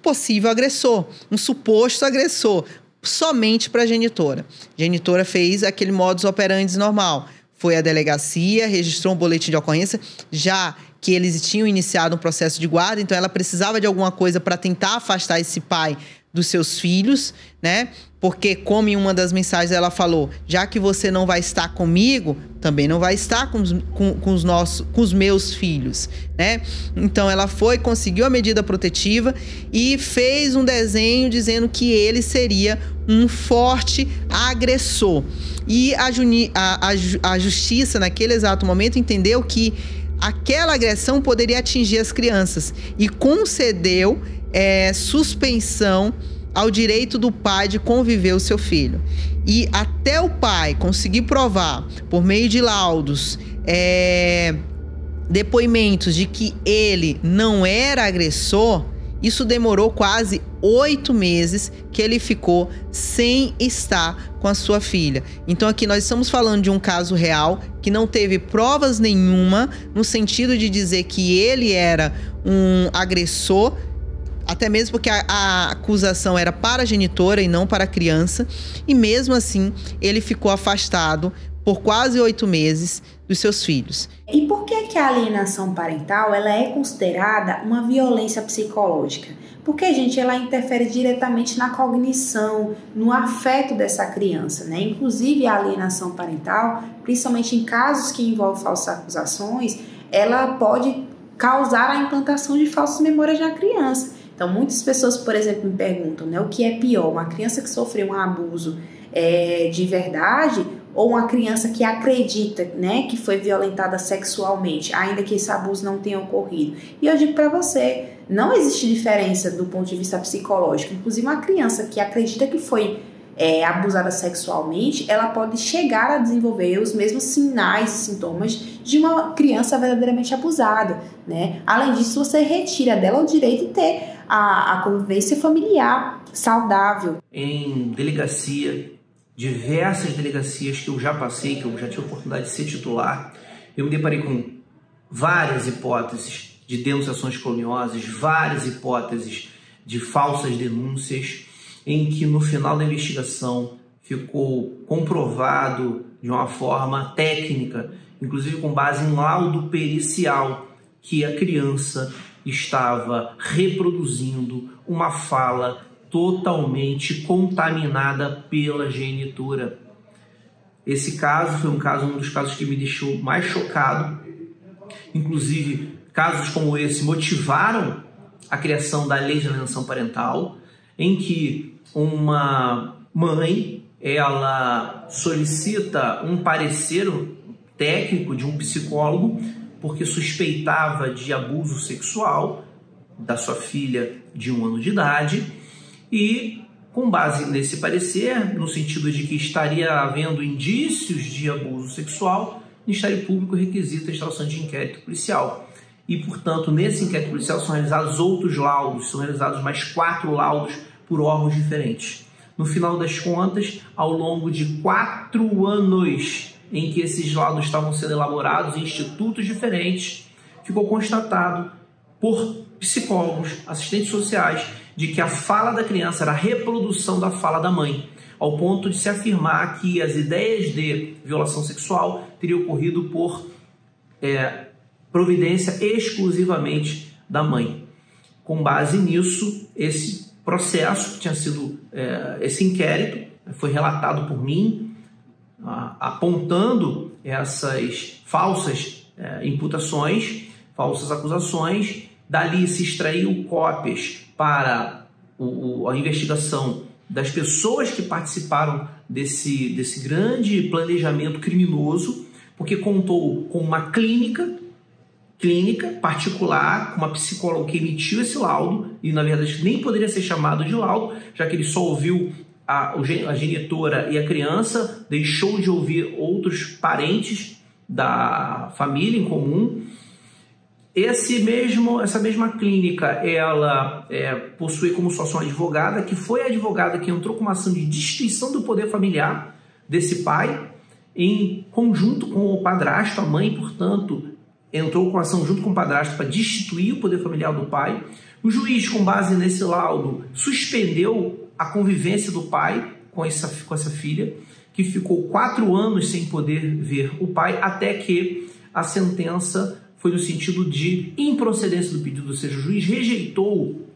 possível agressor, um suposto agressor, somente para a genitora. A genitora fez aquele modus operandi normal. Foi à delegacia, registrou um boletim de ocorrência, já que eles tinham iniciado um processo de guarda, então ela precisava de alguma coisa para tentar afastar esse pai dos seus filhos, né? Porque, como em uma das mensagens ela falou, já que você não vai estar comigo, também não vai estar com os, com, com os, nossos, com os meus filhos, né? Então ela foi, conseguiu a medida protetiva e fez um desenho dizendo que ele seria um forte agressor. E a, juni, a, a, a justiça, naquele exato momento, entendeu que aquela agressão poderia atingir as crianças e concedeu é, suspensão ao direito do pai de conviver o seu filho. E até o pai conseguir provar, por meio de laudos, é, depoimentos de que ele não era agressor, isso demorou quase oito meses que ele ficou sem estar com a sua filha. Então aqui nós estamos falando de um caso real que não teve provas nenhuma no sentido de dizer que ele era um agressor, até mesmo porque a, a acusação era para a genitora e não para a criança. E mesmo assim, ele ficou afastado por quase oito meses dos seus filhos. E por que que a alienação parental ela é considerada uma violência psicológica? Porque, gente, ela interfere diretamente na cognição, no afeto dessa criança, né? Inclusive, a alienação parental, principalmente em casos que envolvem falsas acusações, ela pode causar a implantação de falsas memórias na criança. Então, muitas pessoas, por exemplo, me perguntam, né, o que é pior, uma criança que sofreu um abuso é, de verdade ou uma criança que acredita, né, que foi violentada sexualmente, ainda que esse abuso não tenha ocorrido. E eu digo para você, não existe diferença do ponto de vista psicológico. Inclusive, uma criança que acredita que foi é, abusada sexualmente, ela pode chegar a desenvolver os mesmos sinais e sintomas de uma criança verdadeiramente abusada, né? Além disso, você retira dela o direito de ter a, a convivência familiar saudável. Em delegacia, diversas delegacias que eu já passei, que eu já tive a oportunidade de ser titular, eu me deparei com várias hipóteses de denunciações caluniosas, várias hipóteses de falsas denúncias, em que no final da investigação ficou comprovado de uma forma técnica, inclusive com base em laudo pericial, que a criança estava reproduzindo uma fala totalmente contaminada pela genitora. Esse caso foi um caso, um dos casos que me deixou mais chocado. Inclusive, casos como esse motivaram a criação da Lei de Alienação Parental, em que uma mãe, ela solicita um parecer técnico de um psicólogo porque suspeitava de abuso sexual da sua filha de um ano de idade e, com base nesse parecer, no sentido de que estaria havendo indícios de abuso sexual, o Ministério Público requisita a instalação de inquérito policial. E, portanto, nesse inquérito policial são realizados outros laudos, são realizados mais quatro laudos por órgãos diferentes. No final das contas, ao longo de quatro anos em que esses laudos estavam sendo elaborados em institutos diferentes, ficou constatado por psicólogos, assistentes sociais, de que a fala da criança era a reprodução da fala da mãe, ao ponto de se afirmar que as ideias de violação sexual teriam ocorrido por é, providência exclusivamente da mãe. Com base nisso, esse processo que tinha sido, é, esse inquérito, foi relatado por mim, a, apontando essas falsas é, imputações, falsas acusações. Dali se extraiu cópias para o, a investigação das pessoas que participaram desse, desse grande planejamento criminoso, porque contou com uma clínica, clínica particular, uma psicóloga que emitiu esse laudo, e na verdade nem poderia ser chamado de laudo, já que ele só ouviu a, a genitora e a criança, deixou de ouvir outros parentes da família em comum. Esse mesmo, essa mesma clínica, ela é, possui como sócio uma advogada, que foi a advogada que entrou com uma ação de destituição do poder familiar desse pai, em conjunto com o padrasto. A mãe, portanto, entrou com ação junto com o padrasto para destituir o poder familiar do pai. O juiz, com base nesse laudo, suspendeu a convivência do pai com essa, com essa filha, que ficou quatro anos sem poder ver o pai, até que a sentença foi no sentido de improcedência do pedido, ou seja, o juiz rejeitou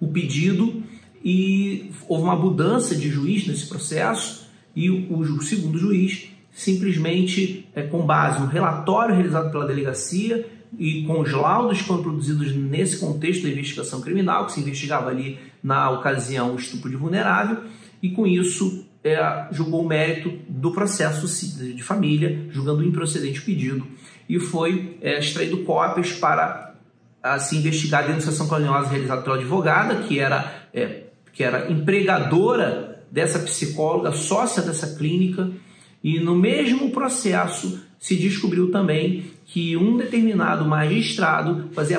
o pedido e houve uma mudança de juiz nesse processo, e o segundo juiz simplesmente, é, com base no relatório realizado pela delegacia e com os laudos que foram produzidos nesse contexto da investigação criminal, que se investigava ali na ocasião o estupro de vulnerável, e com isso é, julgou o mérito do processo de família, julgando o improcedente pedido, e foi é, extraído cópias para a, se investigar a denunciação caluniosa realizada pela advogada, que era, é, que era empregadora dessa psicóloga, sócia dessa clínica, e no mesmo processo se descobriu também que um determinado magistrado fazia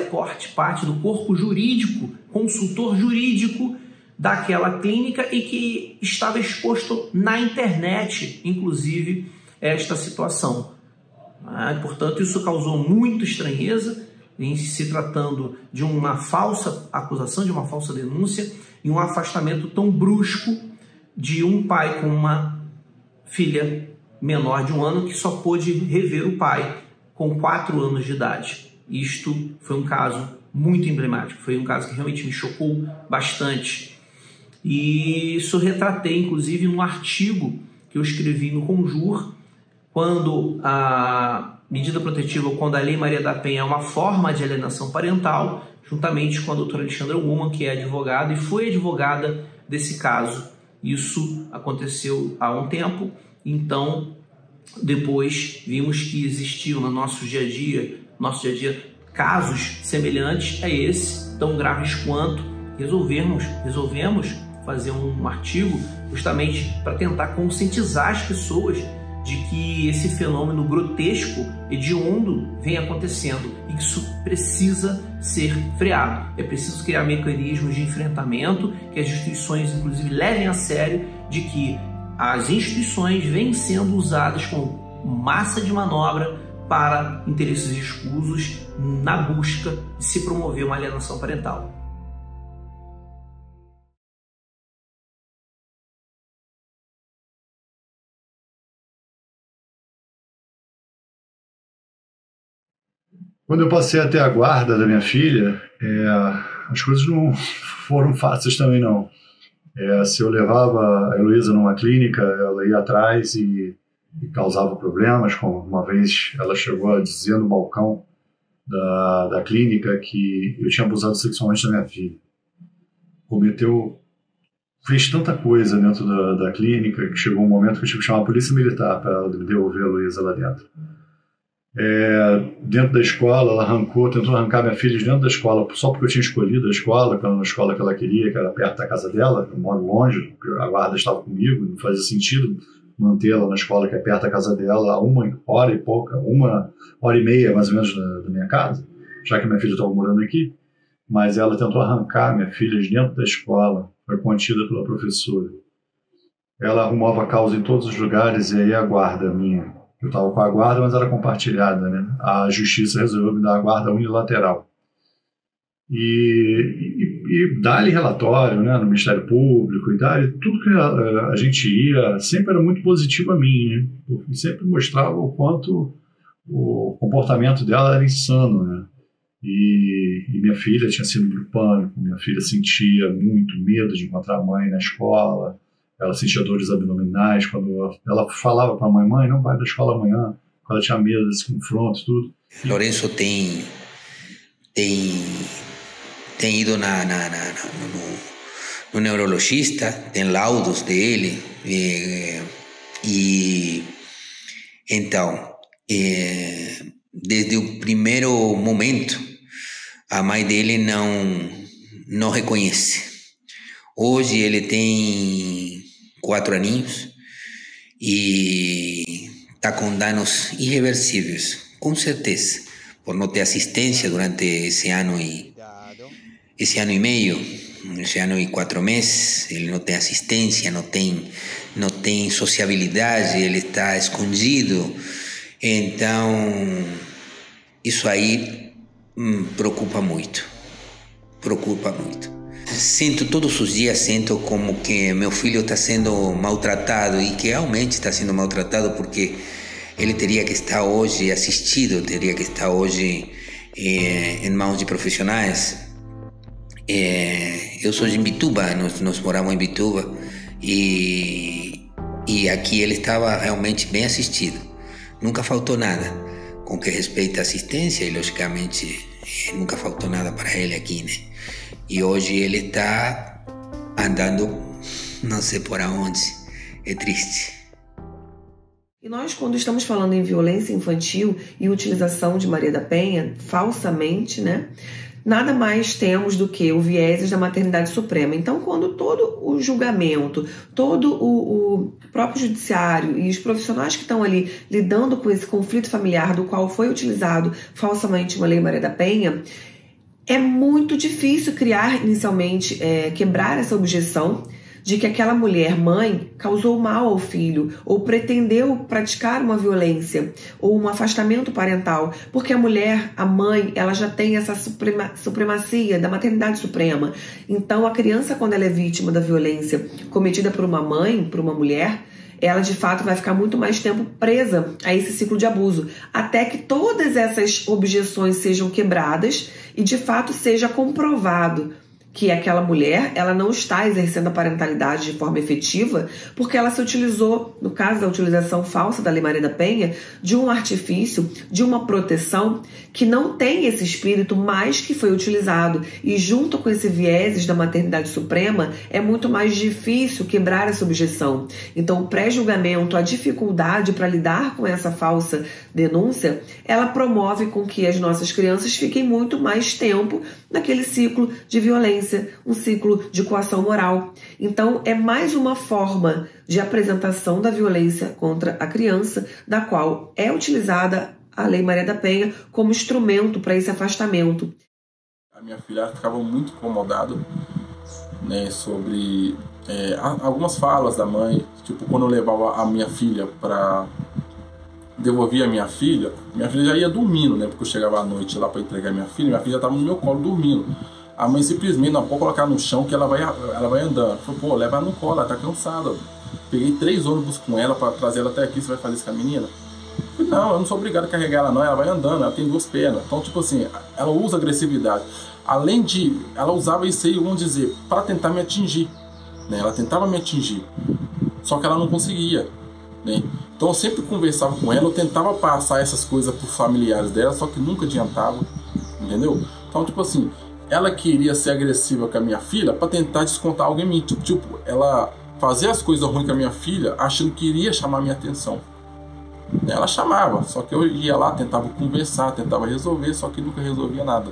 parte do corpo jurídico, consultor jurídico daquela clínica, e que estava exposto na internet, inclusive, esta situação. Ah, portanto, isso causou muita estranheza em se tratando de uma falsa acusação, de uma falsa denúncia, e um afastamento tão brusco de um pai com uma filha menor de um ano, que só pôde rever o pai com quatro anos de idade. Isto foi um caso muito emblemático, foi um caso que realmente me chocou bastante. E isso retratei, inclusive, num artigo que eu escrevi no Conjur, quando a medida protetiva, quando a Lei Maria da Penha é uma forma de alienação parental, juntamente com a doutora Alexandra Woman, que é advogada e foi advogada desse caso. Isso aconteceu há um tempo, então depois vimos que existiam no nosso dia a dia, nosso dia a dia casos semelhantes a esse, tão graves quanto. Resolvemos, resolvemos fazer um artigo justamente para tentar conscientizar as pessoas de que esse fenômeno grotesco, hediondo, vem acontecendo e que isso precisa ser freado. É preciso criar mecanismos de enfrentamento, que as instituições, inclusive, levem a sério de que as instituições vêm sendo usadas como massa de manobra para interesses escusos na busca de se promover uma alienação parental. Quando eu passei até a guarda da minha filha, é, as coisas não foram fáceis também, não. É, se eu levava a Heloísa numa clínica, ela ia atrás e, e causava problemas. Como uma vez ela chegou a dizer no balcão da, da clínica que eu tinha abusado sexualmente da minha filha. Cometeu, fez tanta coisa dentro da, da clínica que chegou um momento que eu tive que chamar a Polícia Militar para me devolver a Heloísa lá dentro. É, dentro da escola, ela arrancou, tentou arrancar minha filha de dentro da escola, só porque eu tinha escolhido a escola, que era uma escola que ela queria, que era perto da casa dela. Eu moro longe, a guarda estava comigo, não fazia sentido mantê-la na escola que é perto da casa dela, a uma hora e pouca, uma hora e meia mais ou menos da, da minha casa, já que minha filha estava morando aqui. Mas ela tentou arrancar minha filha de dentro da escola, foi contida pela professora. Ela arrumava causa em todos os lugares, e aí a guarda minha, eu estava com a guarda, mas era compartilhada, né? A justiça resolveu me dar a guarda unilateral. E, e, e dar-lhe relatório, né, no Ministério Público, e dar-lhe tudo que a, a gente ia, sempre era muito positivo a mim, né? Eu sempre mostrava o quanto o comportamento dela era insano, né? E, e minha filha tinha síndrome do pânico, minha filha sentia muito medo de encontrar a mãe na escola, ela sentia dores abdominais, quando ela, ela falava para a mãe, mãe, não vai para a escola amanhã, porque ela tinha medo desse confronto, tudo. E... Lourenço tem, tem, tem ido na, na, na, no, no neurologista, tem laudos dele, e, e então, e, desde o primeiro momento, a mãe dele não, não reconhece. Hoje ele tem quatro aninhos e está com danos irreversíveis, com certeza, por não ter assistência durante esse ano e, esse ano e meio, esse ano e quatro meses. Ele não tem assistência, não tem, não tem sociabilidade, ele está escondido. Então, isso aí hum, preocupa muito, preocupa muito. Sinto, todos os dias sinto como que meu filho está sendo maltratado, e que realmente está sendo maltratado, porque ele teria que estar hoje assistido, teria que estar hoje é, em mãos de profissionais. É, eu sou de Imbituba, nós, nós moramos em Imbituba, e, e aqui ele estava realmente bem assistido. Nunca faltou nada, com que respeita a assistência, e logicamente nunca faltou nada para ele aqui, né? E hoje ele está andando não sei por aonde, é triste. E nós, quando estamos falando em violência infantil e utilização de Maria da Penha, falsamente, né? Nada mais temos do que o viés da maternidade suprema. Então, quando todo o julgamento, todo o, o próprio judiciário e os profissionais que estão ali lidando com esse conflito familiar do qual foi utilizado falsamente uma Lei Maria da Penha, é muito difícil criar inicialmente, é, quebrar essa objeção de que aquela mulher mãe causou mal ao filho ou pretendeu praticar uma violência ou um afastamento parental, porque a mulher, a mãe, ela já tem essa suprema, supremacia da maternidade suprema. Então a criança, quando ela é vítima da violência cometida por uma mãe, por uma mulher, ela de fato vai ficar muito mais tempo presa a esse ciclo de abuso, até que todas essas objeções sejam quebradas e de fato seja comprovado que aquela mulher, ela não está exercendo a parentalidade de forma efetiva, porque ela se utilizou, no caso da utilização falsa da Lei Maria da Penha, de um artifício, de uma proteção que não tem esse espírito, mas que foi utilizado. E junto com esse viés da maternidade suprema, é muito mais difícil quebrar essa objeção. Então, o pré-julgamento, a dificuldade para lidar com essa falsa denúncia, ela promove com que as nossas crianças fiquem muito mais tempo naquele ciclo de violência, um ciclo de coação moral. Então, é mais uma forma de apresentação da violência contra a criança, da qual é utilizada a Lei Maria da Penha como instrumento para esse afastamento. A minha filha ficava muito incomodada, né, sobre é, algumas falas da mãe, tipo, quando eu levava a minha filha para devolver a minha filha, minha filha já ia dormindo, né, porque eu chegava à noite lá para entregar a minha filha, minha filha já estava no meu colo dormindo. A mãe simplesmente, não, pode colocar no chão que ela vai, ela vai andando. Falei, pô, leva ela no colo, ela tá cansada. Peguei três ônibus com ela pra trazer ela até aqui, você vai fazer isso com a menina? Falei, não, eu não sou obrigado a carregar ela não, ela vai andando, ela tem duas pernas. Então, tipo assim, ela usa agressividade. Além de, ela usava isso aí, vamos dizer, pra tentar me atingir, né? Ela tentava me atingir, só que ela não conseguia, né? Então eu sempre conversava com ela, eu tentava passar essas coisas pros familiares dela, só que nunca adiantava, entendeu? Então, tipo assim... Ela queria ser agressiva com a minha filha para tentar descontar algo em mim. Tipo, ela fazia as coisas ruins com a minha filha achando que iria chamar a minha atenção. Ela chamava, só que eu ia lá, tentava conversar, tentava resolver, só que nunca resolvia nada.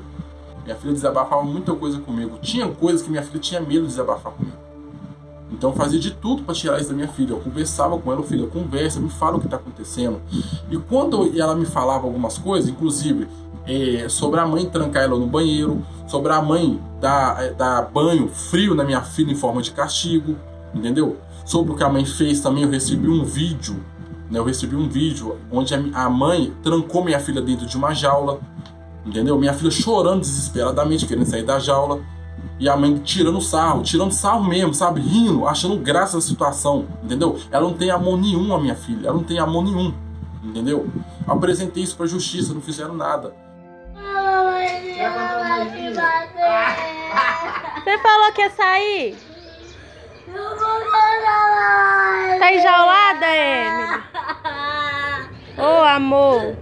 Minha filha desabafava muita coisa comigo. Tinha coisas que minha filha tinha medo de desabafar comigo. Então eu fazia de tudo para tirar isso da minha filha. Eu conversava com ela, filha, conversa, me fala o que está acontecendo. E quando ela me falava algumas coisas, inclusive... É, sobre a mãe trancar ela no banheiro, sobre a mãe dar, dar banho frio na minha filha em forma de castigo, entendeu? Sobre o que a mãe fez também, eu recebi um vídeo, né? Eu recebi um vídeo onde a mãe trancou minha filha dentro de uma jaula, entendeu? Minha filha chorando desesperadamente, querendo sair da jaula, e a mãe tirando sarro, tirando sarro mesmo, sabe? Rindo, achando graça da situação, entendeu? Ela não tem amor nenhum, a minha filha, ela não tem amor nenhum, entendeu? Eu apresentei isso pra justiça, não fizeram nada. Você falou que ia sair? Não vou mais. Tá enjaulada, Emily? Ô, oh, amor.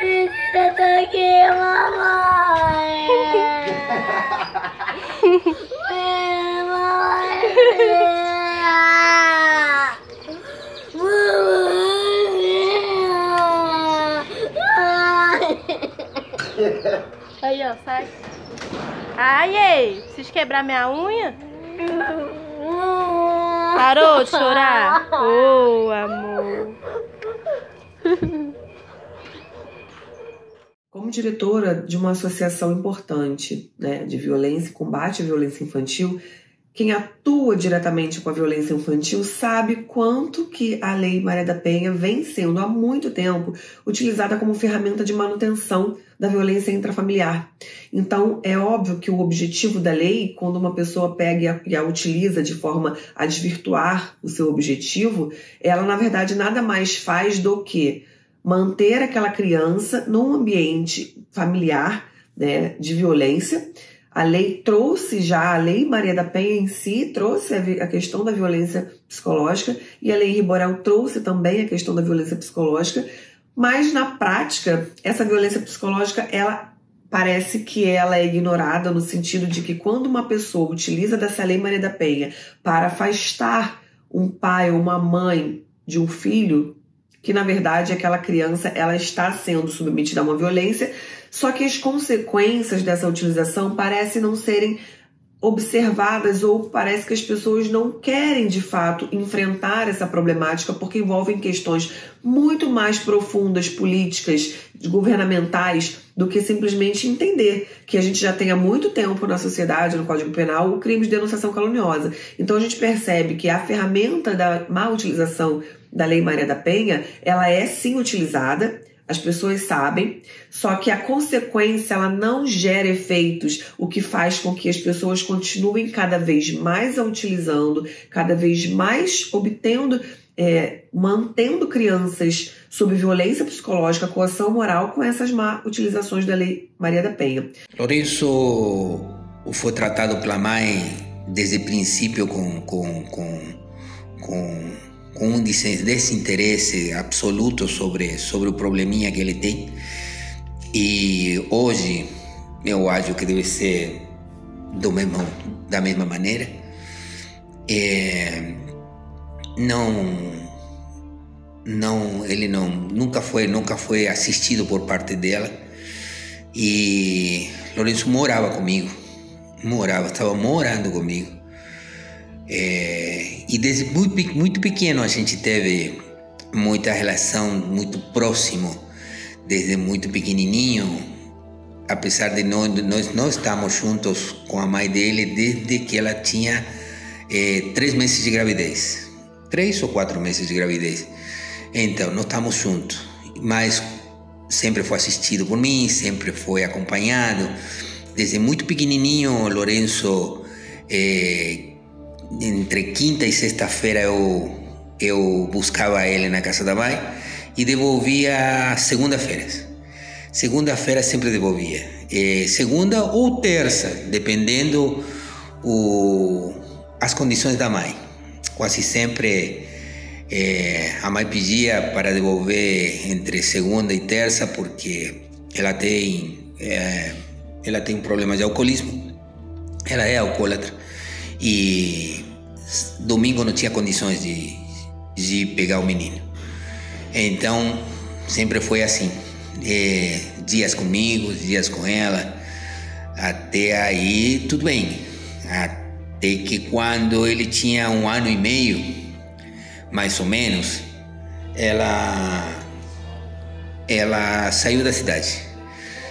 Menina, tá aqui, mamãe. Aí, ó, sai. Ai, ei, preciso quebrar minha unha? Parou de chorar? Ô, oh, amor. Como diretora de uma associação importante, né, de violência e combate à violência infantil, quem atua diretamente com a violência infantil sabe quanto que a Lei Maria da Penha vem sendo há muito tempo utilizada como ferramenta de manutenção da violência intrafamiliar. Então, é óbvio que o objetivo da lei, quando uma pessoa pega e a, e a utiliza de forma a desvirtuar o seu objetivo, ela, na verdade, nada mais faz do que manter aquela criança num ambiente familiar, né, de violência. A lei trouxe já, a Lei Maria da Penha em si trouxe a questão da violência psicológica e a Lei Henri Borel trouxe também a questão da violência psicológica, mas na prática, essa violência psicológica, ela parece que ela é ignorada no sentido de que quando uma pessoa utiliza dessa Lei Maria da Penha para afastar um pai ou uma mãe de um filho, que na verdade aquela criança ela está sendo submetida a uma violência, só que as consequências dessa utilização parecem não serem observadas ou parece que as pessoas não querem de fato enfrentar essa problemática porque envolvem questões muito mais profundas, políticas, governamentais, do que simplesmente entender que a gente já tem há muito tempo na sociedade, no Código Penal, o crime de denunciação caluniosa. Então a gente percebe que a ferramenta da má utilização da Lei Maria da Penha, ela é sim utilizada, as pessoas sabem, só que a consequência ela não gera efeitos, o que faz com que as pessoas continuem cada vez mais a utilizando, cada vez mais obtendo, é, mantendo crianças sob violência psicológica, coação moral, com essas má utilizações da Lei Maria da Penha. Lourenço foi tratado pela mãe desde o princípio com... com, com, com... com um desinteresse absoluto sobre sobre o probleminha que ele tem, e hoje eu acho que deve ser do mesmo da mesma maneira. É, não não ele não nunca foi nunca foi assistido por parte dela, e Lourenço morava comigo morava estava morando comigo. É, e desde muito, muito pequeno a gente teve muita relação, muito próximo, desde muito pequenininho, apesar de nós, nós, nós estarmos juntos com a mãe dele desde que ela tinha é, três meses de gravidez, três ou quatro meses de gravidez, então nós estamos juntos, mas sempre foi assistido por mim, sempre foi acompanhado, desde muito pequenininho. Lourenço, é, entre quinta e sexta-feira eu, eu buscava ele na casa da mãe e devolvia segunda-feira. Segunda-feira sempre devolvia. É, segunda ou terça, dependendo o, as condições da mãe. Quase sempre é, a mãe pedia para devolver entre segunda e terça porque ela tem, é, ela tem um problema de alcoolismo. Ela é alcoólatra. E domingo não tinha condições de, de pegar o menino. Então, sempre foi assim. É, dias comigo, dias com ela. Até aí, tudo bem. Até que quando ele tinha um ano e meio, mais ou menos, ela, ela saiu da cidade.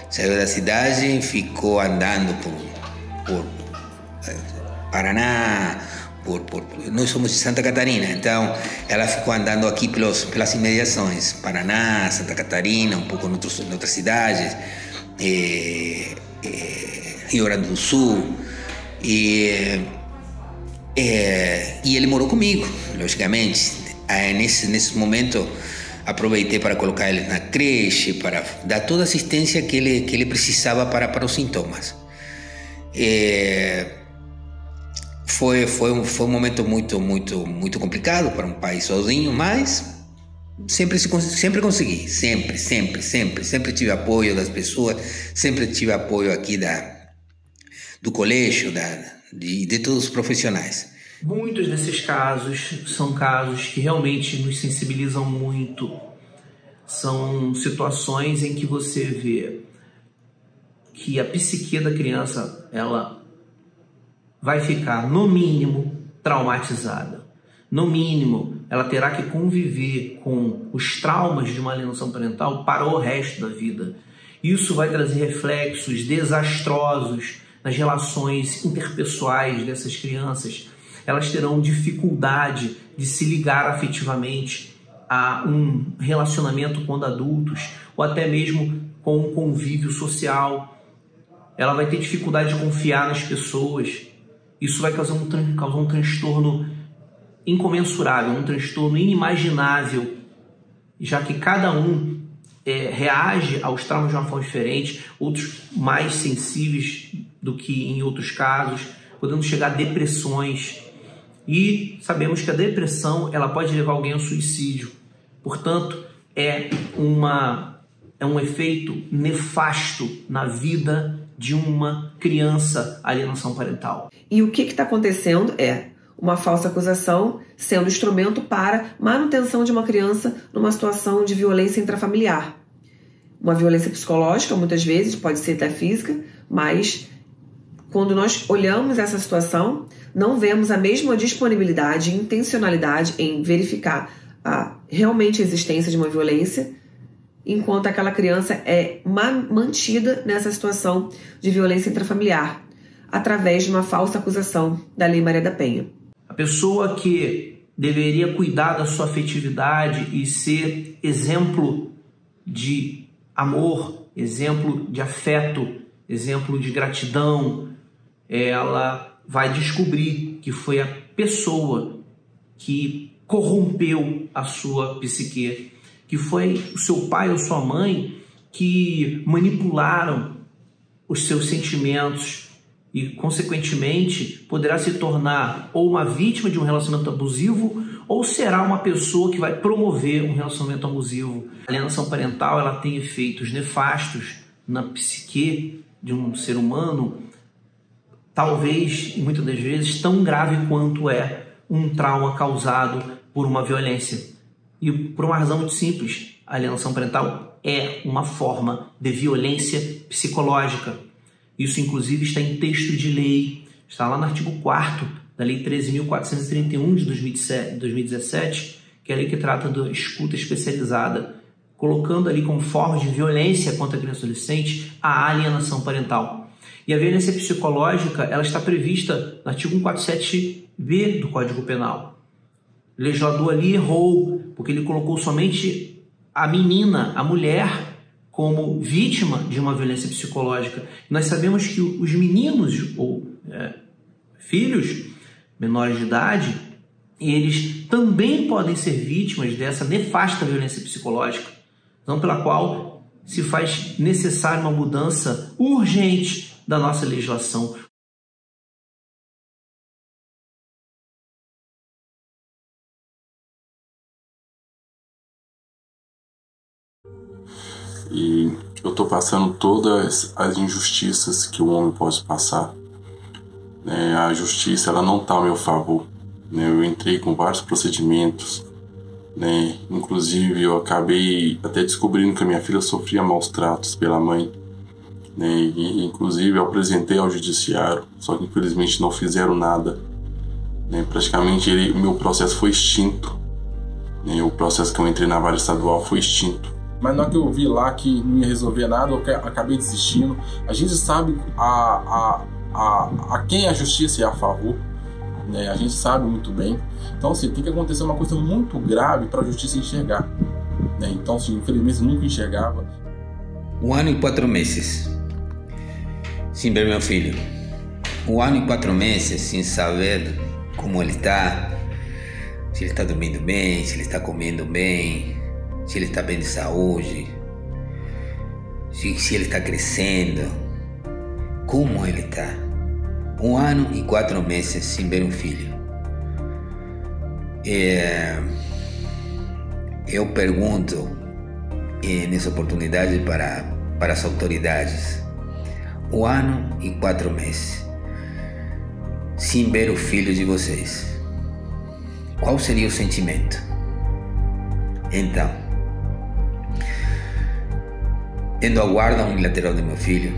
Saiu da cidade, ficou andando por... por Paraná, por, por, nós somos de Santa Catarina, então ela ficou andando aqui pelos, pelas imediações, Paraná, Santa Catarina, um pouco em outros, em outras cidades, é, é, Rio Grande do Sul, e, é, e ele morou comigo, logicamente. Nesse, nesse momento aproveitei para colocar ele na creche, para dar toda a assistência que ele, que ele precisava para, para os sintomas. É, foi, foi, um, foi um momento muito, muito, muito complicado para um pai sozinho, mas sempre, sempre consegui, sempre, sempre, sempre, sempre tive apoio das pessoas, sempre tive apoio aqui da, do colégio, da, de, de todos os profissionais. Muitos desses casos são casos que realmente nos sensibilizam muito. São situações em que você vê que a psique da criança, ela vai ficar, no mínimo, traumatizada. No mínimo, ela terá que conviver com os traumas de uma alienação parental para o resto da vida. Isso vai trazer reflexos desastrosos nas relações interpessoais dessas crianças. Elas terão dificuldade de se ligar afetivamente a um relacionamento quando adultos, ou até mesmo com um convívio social. Ela vai ter dificuldade de confiar nas pessoas. Isso vai causar um, causar um transtorno incomensurável, um transtorno inimaginável, já que cada um é, reage aos traumas de uma forma diferente, outros mais sensíveis do que em outros casos, podendo chegar a depressões. E sabemos que a depressão ela pode levar alguém ao suicídio. Portanto, é, uma, é um efeito nefasto na vida de uma criança alienação parental. E o que está acontecendo é uma falsa acusação sendo instrumento para manutenção de uma criança numa situação de violência intrafamiliar. Uma violência psicológica, muitas vezes, pode ser até física, mas quando nós olhamos essa situação, não vemos a mesma disponibilidade e intencionalidade em verificar a realmente a existência de uma violência, enquanto aquela criança é mantida nessa situação de violência intrafamiliar, através de uma falsa acusação da Lei Maria da Penha. A pessoa que deveria cuidar da sua afetividade e ser exemplo de amor, exemplo de afeto, exemplo de gratidão, ela vai descobrir que foi a pessoa que corrompeu a sua psique, que foi o seu pai ou sua mãe que manipularam os seus sentimentos e, consequentemente, poderá se tornar ou uma vítima de um relacionamento abusivo ou será uma pessoa que vai promover um relacionamento abusivo. A alienação parental ela tem efeitos nefastos na psique de um ser humano, talvez, muitas das vezes, tão grave quanto é um trauma causado por uma violência. E por uma razão muito simples, a alienação parental é uma forma de violência psicológica. Isso, inclusive, está em texto de lei, está lá no artigo quarto da Lei treze mil quatrocentos e trinta e um de dois mil e dezessete, que é a lei que trata da escuta especializada, colocando ali como forma de violência contra a criança e adolescente a alienação parental. E a violência psicológica ela está prevista no artigo cento e quarenta e sete B do Código Penal. O legislador ali errou, porque ele colocou somente a menina, a mulher, como vítima de uma violência psicológica. Nós sabemos que os meninos ou é, filhos menores de idade, eles também podem ser vítimas dessa nefasta violência psicológica, não pela qual se faz necessária uma mudança urgente da nossa legislação. E eu tô passando todas as injustiças que o homem pode passar. É, a justiça ela não tá ao meu favor. Né? Eu entrei com vários procedimentos, né? Inclusive eu acabei até descobrindo que a minha filha sofria maus tratos pela mãe. E, inclusive eu apresentei ao judiciário, só que infelizmente não fizeram nada, né? Praticamente ele, meu processo foi extinto, né? O processo que eu entrei na vara estadual foi extinto. Mas na hora que eu vi lá que não ia resolver nada, eu acabei desistindo. A gente sabe a, a, a, a quem a justiça é a favor, né? A gente sabe muito bem. Então assim, tem que acontecer uma coisa muito grave para a justiça enxergar, né? Então assim, infelizmente nunca enxergava. Um ano e quatro meses sem ver meu filho, um ano e quatro meses sem saber como ele está, se ele está dormindo bem, se ele está comendo bem, se ele está bem de saúde, se, se ele está crescendo, como ele está. Um ano e quatro meses sem ver um filho. É, eu pergunto é, nessa oportunidade para, para as autoridades, um ano e quatro meses sem ver o filho de vocês, qual seria o sentimento? Então, tendo a guarda unilateral do meu filho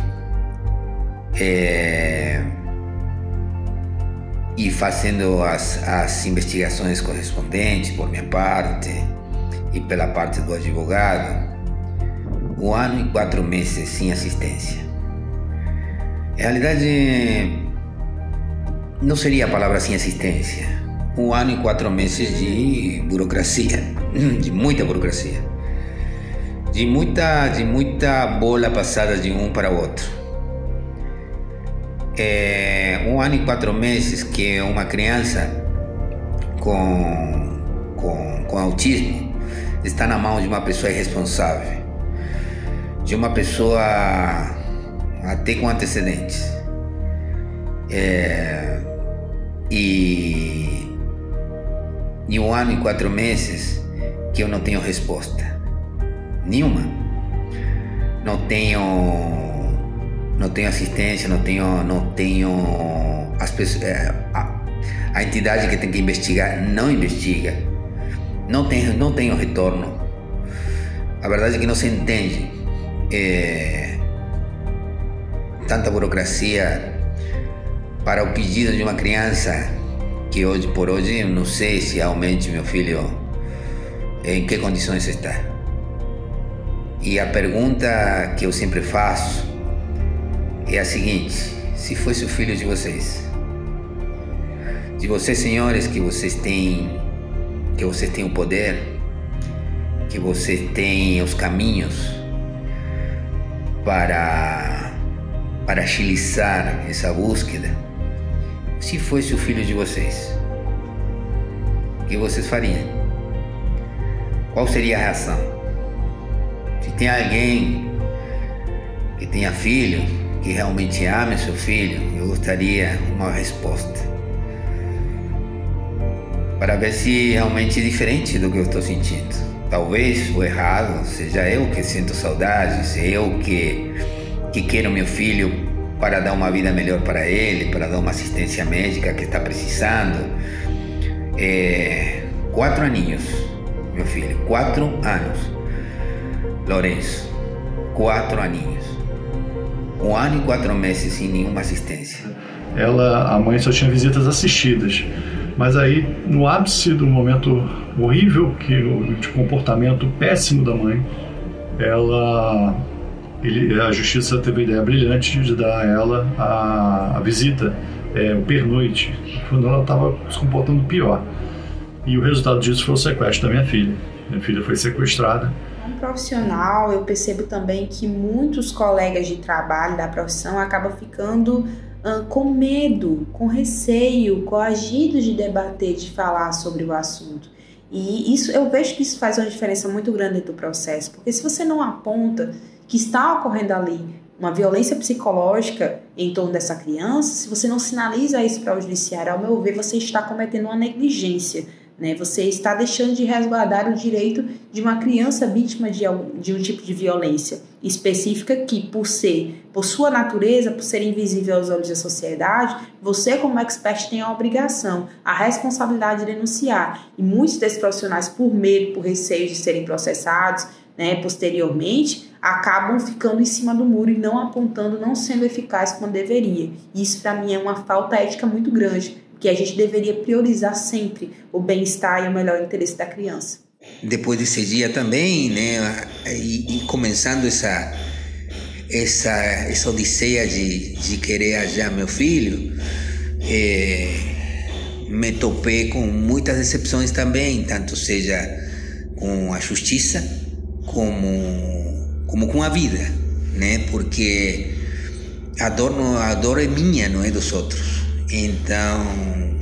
é, e fazendo as, as investigações correspondentes por minha parte e pela parte do advogado, um ano e quatro meses sem assistência. Na realidade, não seria a palavra sem assistência. Um ano e quatro meses de burocracia, de muita burocracia, de muita, de muita bola passada de um para o outro. É um ano e quatro meses que uma criança com, com, com autismo está na mão de uma pessoa irresponsável, de uma pessoa até com antecedentes. É, e E um ano e quatro meses que eu não tenho resposta nenhuma. Não tenho, não tenho assistência, não tenho, não tenho as pessoas, a, a entidade que tem que investigar não investiga. Não tenho, não tenho retorno. A verdade é que não se entende é, tanta burocracia para o pedido de uma criança. Que hoje por hoje eu não sei se realmente meu filho em que condições está. E a pergunta que eu sempre faço é a seguinte: se fosse o filho de vocês, de vocês senhores que vocês têm, que vocês têm o poder, que vocês têm os caminhos para para agilizar essa búsqueda. Se fosse o filho de vocês, o que vocês fariam? Qual seria a reação? Se tem alguém que tenha filho, que realmente ame seu filho, eu gostaria uma resposta. Para ver se realmente é diferente do que eu estou sentindo. Talvez o errado seja eu que sinto saudade, seja eu que, que quero meu filho para dar uma vida melhor para ele, para dar uma assistência médica que está precisando. É, quatro aninhos, meu filho, quatro anos. Lourenço, quatro aninhos. Um ano e quatro meses sem nenhuma assistência. Ela, a mãe só tinha visitas assistidas, mas aí no ápice do momento horrível, que, de comportamento péssimo da mãe, ela... Ele, a justiça teve a ideia brilhante de dar a ela a, a visita, é, o pernoite, quando ela estava se comportando pior. E o resultado disso foi o sequestro da minha filha. Minha filha foi sequestrada. Como profissional, eu percebo também que muitos colegas de trabalho da profissão acabam ficando hum, com medo, com receio, coagidos de debater, de falar sobre o assunto. E isso, eu vejo que isso faz uma diferença muito grande dentro do processo, porque se você não aponta que está ocorrendo ali uma violência psicológica em torno dessa criança, se você não sinaliza isso para o judiciário, ao meu ver, você está cometendo uma negligência, né? Você está deixando de resguardar o direito de uma criança vítima de, de um tipo de violência específica que, por ser, por sua natureza, por ser invisível aos olhos da sociedade, você como expert tem a obrigação, a responsabilidade de denunciar. E muitos desses profissionais, por medo, por receio de serem processados, né, posteriormente, acabam ficando em cima do muro e não apontando, não sendo eficaz como deveria. Isso, para mim, é uma falta ética muito grande, que a gente deveria priorizar sempre o bem-estar e o melhor interesse da criança. Depois desse dia também, né, e, e começando essa, essa, essa odisseia de, de querer achar meu filho, é, me topei com muitas decepções também, tanto seja com a justiça, Como, como com a vida, né? Porque a dor, não, a dor é minha, não é dos outros. Então,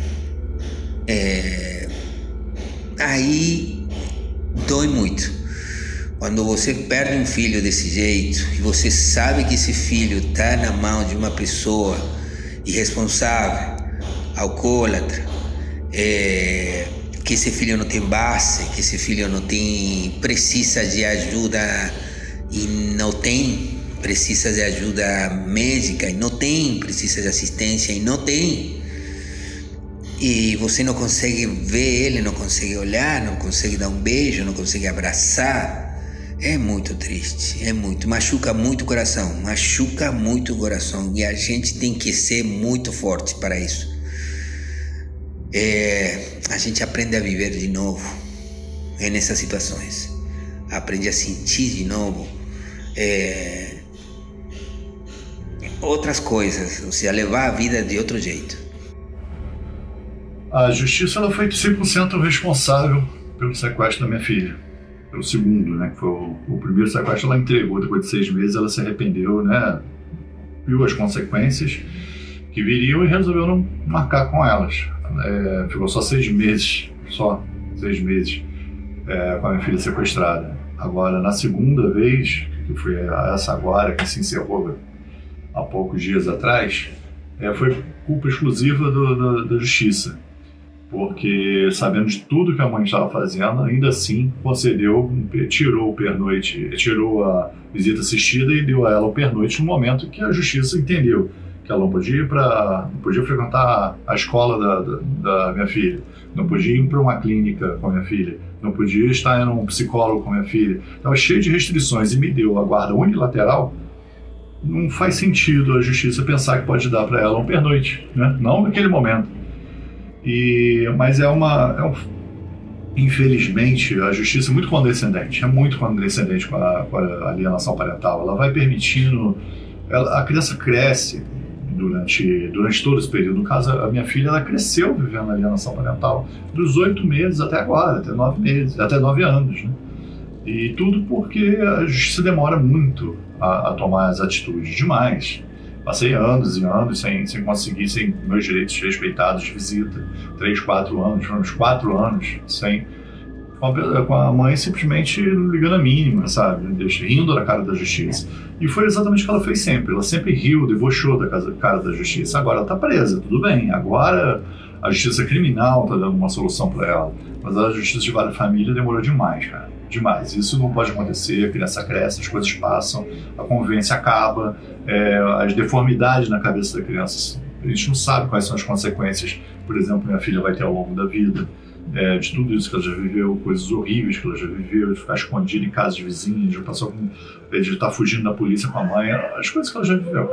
é, aí dói muito. Quando você perde um filho desse jeito e você sabe que esse filho está na mão de uma pessoa irresponsável, alcoólatra, é, que esse filho não tem base, que esse filho não tem, precisa de ajuda e não tem, precisa de ajuda médica e não tem, precisa de assistência e não tem, e você não consegue ver ele, não consegue olhar, não consegue dar um beijo, não consegue abraçar. É muito triste, é muito, machuca muito o coração, machuca muito o coração, e a gente tem que ser muito forte para isso. É, a gente aprende a viver de novo, é nessas situações, aprende a sentir de novo é, outras coisas, ou seja, levar a vida de outro jeito. A justiça ela foi cem por cento responsável pelo sequestro da minha filha. O segundo, né, que foi o, o primeiro sequestro, ela entregou, depois de seis meses ela se arrependeu, né, viu as consequências que viriam e resolveu não marcar com elas. É, ficou só seis meses, só seis meses é, com a minha filha sequestrada. Agora, na segunda vez, que foi essa agora, que se encerrou há poucos dias atrás, é, foi culpa exclusiva do, do, da justiça. Porque, sabendo de tudo que a mãe estava fazendo, ainda assim concedeu, tirou o pernoite, tirou a visita assistida e deu a ela o pernoite no momento que a justiça entendeu que ela não podia ir para, não podia frequentar a escola da, da, da minha filha, não podia ir para uma clínica com a minha filha, não podia estar em um psicólogo com a minha filha, estava cheio de restrições e me deu a guarda unilateral. Não faz sentido a justiça pensar que pode dar para ela um pernoite, né? Não naquele momento. E, mas é uma, é um, infelizmente, a justiça é muito condescendente, é muito condescendente com a, com a alienação parental. Ela vai permitindo, ela, a criança cresce durante, durante todo esse período. No caso, a minha filha, ela cresceu vivendo a alienação parental dos oito meses até agora, até nove meses, até nove anos, né? E tudo porque a justiça demora muito a, a tomar as atitudes demais. Passei anos e anos sem, sem conseguir, sem meus direitos respeitados de visita. Três, quatro anos, foram uns quatro anos sem. Com a mãe simplesmente ligando a mínima, sabe? Rindo da cara da justiça. E foi exatamente o que ela fez sempre. Ela sempre riu, debochou da cara da justiça. Agora ela está presa, tudo bem. Agora a justiça criminal está dando uma solução para ela. Mas a justiça de vara família demorou demais, cara. Demais. Isso não pode acontecer, a criança cresce, as coisas passam, a convivência acaba, é, as deformidades na cabeça da criança. A gente não sabe quais são as consequências, por exemplo, minha filha vai ter ao longo da vida, é, de tudo isso que ela já viveu, coisas horríveis que ela já viveu, de ficar escondida em casa de vizinhos, de passar com, de estar fugindo da polícia com a mãe, as coisas que ela já viveu.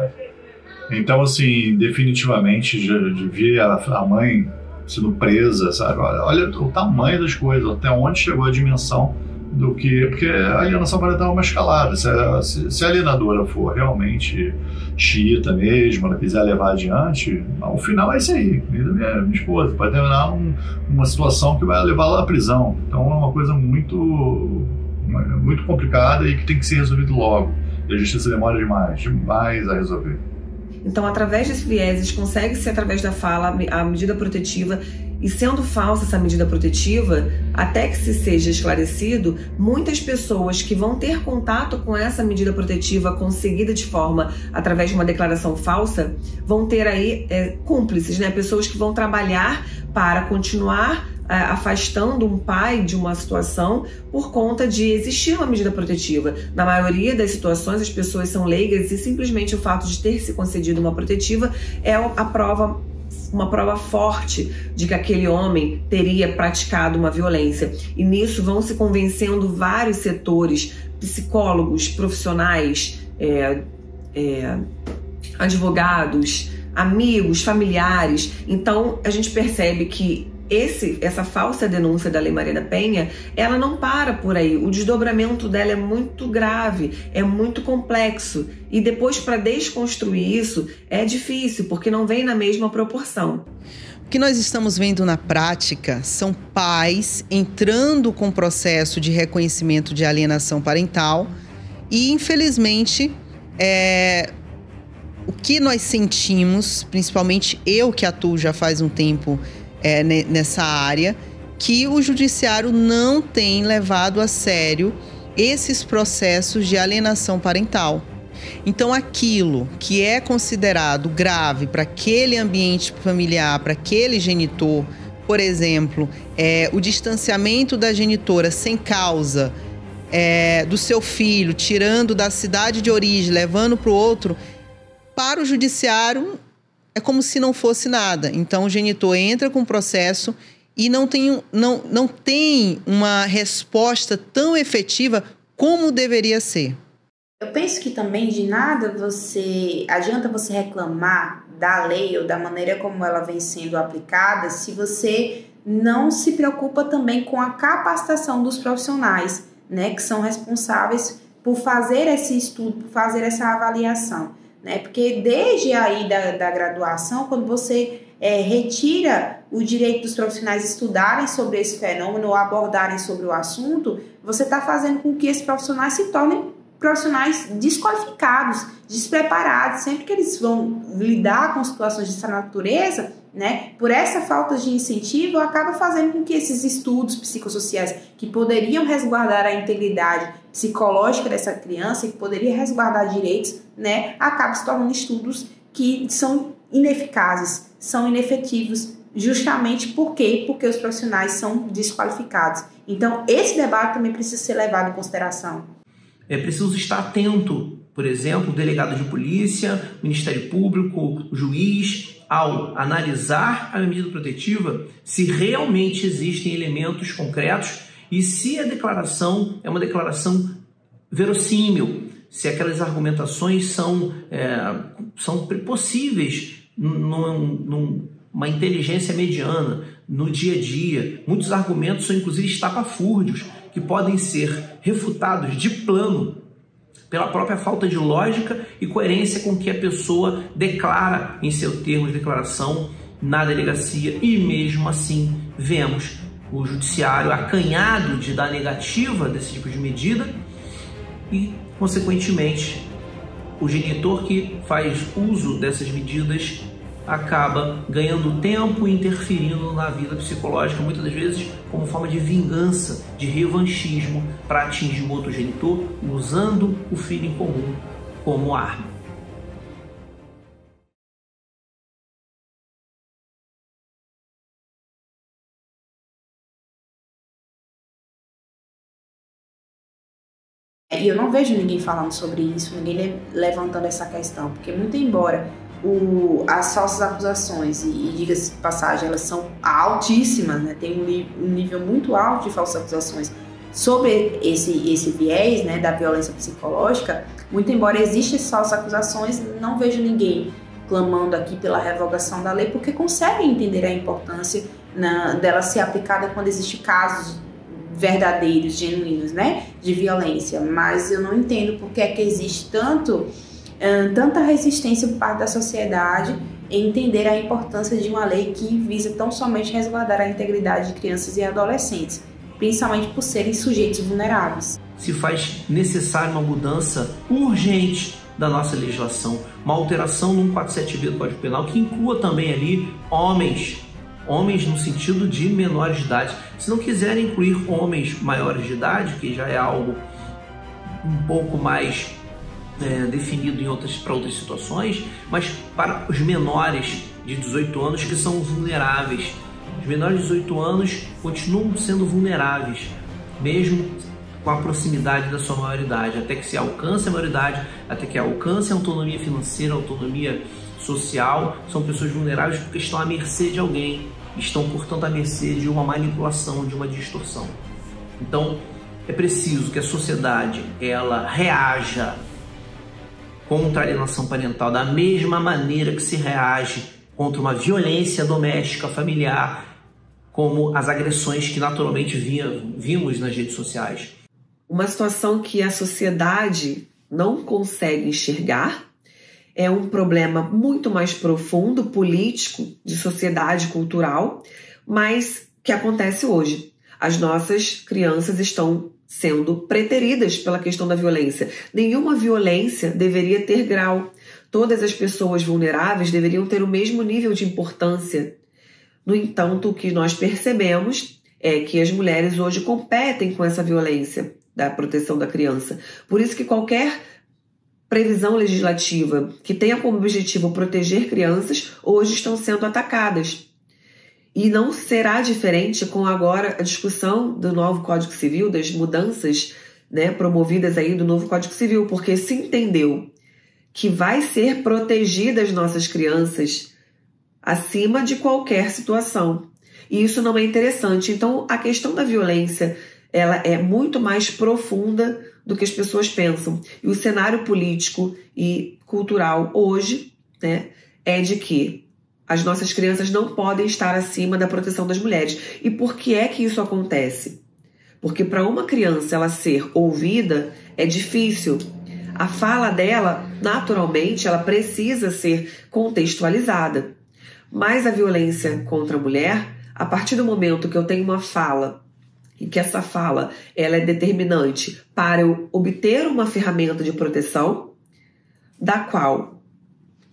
Então, assim, definitivamente, de, de ver a, a mãe sendo presa, sabe? Olha o tamanho das coisas, até onde chegou a dimensão do que, porque a alienação parental é uma escalada. Se a, se a alienadora for realmente xiita mesmo, ela quiser levar adiante, o final é isso aí. Minha, minha esposa vai terminar um, uma situação que vai levá-la à prisão. Então é uma coisa muito, muito complicada e que tem que ser resolvido logo. E a justiça demora demais, demais a resolver. Então, através desses vieses, consegue-se, através da fala, a medida protetiva, e sendo falsa essa medida protetiva, até que se seja esclarecido, muitas pessoas que vão ter contato com essa medida protetiva conseguida de forma, através de uma declaração falsa, vão ter aí é, cúmplices, né? Pessoas que vão trabalhar para continuar afastando um pai de uma situação por conta de existir uma medida protetiva. Na maioria das situações, as pessoas são leigas e simplesmente o fato de ter se concedido uma protetiva é a prova, uma prova forte de que aquele homem teria praticado uma violência. E nisso vão se convencendo vários setores, psicólogos, profissionais, é, é, advogados, amigos, familiares. Então a gente percebe que Esse, essa falsa denúncia da Lei Maria da Penha, ela não para por aí. O desdobramento dela é muito grave, é muito complexo. E depois, para desconstruir isso, é difícil, porque não vem na mesma proporção. O que nós estamos vendo na prática são pais entrando com processo de reconhecimento de alienação parental e, infelizmente, é... o que nós sentimos, principalmente eu que atuo já faz um tempo É, nessa área, que o judiciário não tem levado a sério esses processos de alienação parental. Então, aquilo que é considerado grave para aquele ambiente familiar, para aquele genitor, por exemplo, é, o distanciamento da genitora sem causa é, do seu filho, tirando da cidade de origem, levando para o outro, para o judiciário é como se não fosse nada. Então, o genitor entra com o processo e não tem, não, não tem uma resposta tão efetiva como deveria ser. Eu penso que também de nada você adianta você reclamar da lei ou da maneira como ela vem sendo aplicada se você não se preocupa também com a capacitação dos profissionais, né, que são responsáveis por fazer esse estudo, por fazer essa avaliação, né? Porque desde aí da, da graduação, quando você é, retira o direito dos profissionais estudarem sobre esse fenômeno ou abordarem sobre o assunto, você está fazendo com que esses profissionais se tornem profissionais desqualificados, despreparados, sempre que eles vão lidar com situações dessa natureza, né, por essa falta de incentivo, acaba fazendo com que esses estudos psicossociais que poderiam resguardar a integridade psicológica dessa criança, que poderia resguardar direitos, né, acabam se tornando estudos que são ineficazes, são inefetivos, justamente por quê? Porque os profissionais são desqualificados. Então, esse debate também precisa ser levado em consideração. É preciso estar atento, por exemplo, o delegado de polícia, o Ministério Público, o juiz, ao analisar a medida protetiva, se realmente existem elementos concretos e se a declaração é uma declaração verossímil, se aquelas argumentações são, é, são possíveis num, num, uma inteligência mediana, no dia a dia. Muitos argumentos são, inclusive, estapafúrdios, que podem ser refutados de plano pela própria falta de lógica e coerência com que a pessoa declara em seu termo de declaração na delegacia. E mesmo assim, vemos o judiciário acanhado de dar negativa desse tipo de medida e, consequentemente, o genitor que faz uso dessas medidas acaba ganhando tempo e interferindo na vida psicológica, muitas das vezes como forma de vingança, de revanchismo, para atingir o outro genitor, usando o filho em comum como arma. E eu não vejo ninguém falando sobre isso, ninguém levantando essa questão, porque muito embora o, as falsas acusações, e, e diga-se de passagem, elas são altíssimas, né? Tem um, um nível muito alto de falsas acusações sobre esse, esse viés, né, da violência psicológica. Muito embora existam essas falsas acusações, não vejo ninguém clamando aqui pela revogação da lei, porque conseguem entender a importância na, dela ser aplicada quando existem casos verdadeiros, genuínos, né, de violência. Mas eu não entendo porque é que existe tanto... tanta resistência por parte da sociedade em entender a importância de uma lei que visa tão somente resguardar a integridade de crianças e adolescentes, principalmente por serem sujeitos vulneráveis. Se faz necessária uma mudança urgente da nossa legislação, uma alteração no cento e quarenta e sete B do Código Penal, que inclua também ali homens, homens no sentido de menores de idade. Se não quiserem incluir homens maiores de idade, que já é algo um pouco mais... É, definido em outras, para outras situações, mas para os menores de dezoito anos que são vulneráveis. Os menores de dezoito anos continuam sendo vulneráveis, mesmo com a proximidade da sua maioridade, até que se alcance a maioridade, até que alcance a autonomia financeira, a autonomia social. São pessoas vulneráveis porque estão à mercê de alguém, estão, portanto, à mercê de uma manipulação, de uma distorção. Então, é preciso que a sociedade ela reaja contra a alienação parental da mesma maneira que se reage contra uma violência doméstica, familiar, como as agressões que naturalmente via, vimos nas redes sociais. Uma situação que a sociedade não consegue enxergar é um problema muito mais profundo, político, de sociedade, cultural, mas que acontece hoje. As nossas crianças estão sendo preteridas pela questão da violência. Nenhuma violência deveria ter grau. Todas as pessoas vulneráveis deveriam ter o mesmo nível de importância. No entanto, o que nós percebemos é que as mulheres hoje competem com essa violência. da proteção da criança. Por isso que qualquer previsão legislativa que tenha como objetivo proteger crianças hoje estão sendo atacadas. E não será diferente com agora a discussão do novo Código Civil, das mudanças, né, promovidas aí do novo Código Civil, porque se entendeu que vai ser protegidas nossas crianças acima de qualquer situação. E isso não é interessante. Então, a questão da violência, ela é muito mais profunda do que as pessoas pensam. E o cenário político e cultural hoje, né, é de que as nossas crianças não podem estar acima da proteção das mulheres. E por que é que isso acontece? Porque para uma criança ela ser ouvida é difícil. A fala dela, naturalmente, ela precisa ser contextualizada. Mas a violência contra a mulher, a partir do momento que eu tenho uma fala e que essa fala ela é determinante para eu obter uma ferramenta de proteção, da qual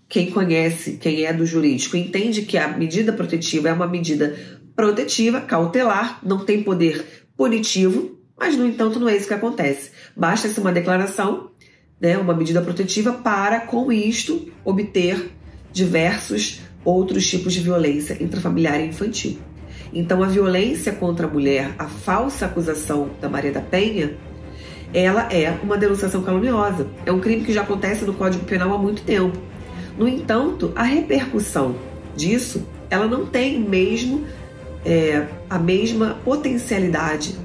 quem conhece, quem é do jurídico, entende que a medida protetiva é uma medida protetiva, cautelar, não tem poder punitivo, mas, no entanto, não é isso que acontece. Basta-se uma declaração, né, uma medida protetiva, para, com isto, obter diversos outros tipos de violência intrafamiliar e infantil. Então, a violência contra a mulher, a falsa acusação da Maria da Penha, ela é uma denunciação caluniosa. É um crime que já acontece no Código Penal há muito tempo. No entanto, a repercussão disso, ela não tem mesmo é, a mesma potencialidade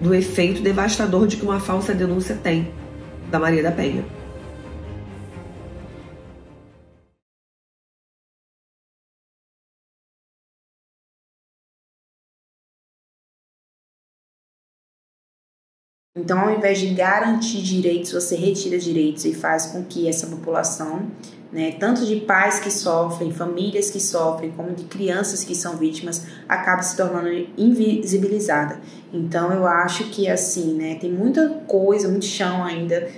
do efeito devastador de que uma falsa denúncia tem da Maria da Penha. Então, ao invés de garantir direitos, você retira direitos e faz com que essa população, né, tanto de pais que sofrem, famílias que sofrem, como de crianças que são vítimas, acabe se tornando invisibilizada. Então, eu acho que, assim, né, tem muita coisa, muito chão ainda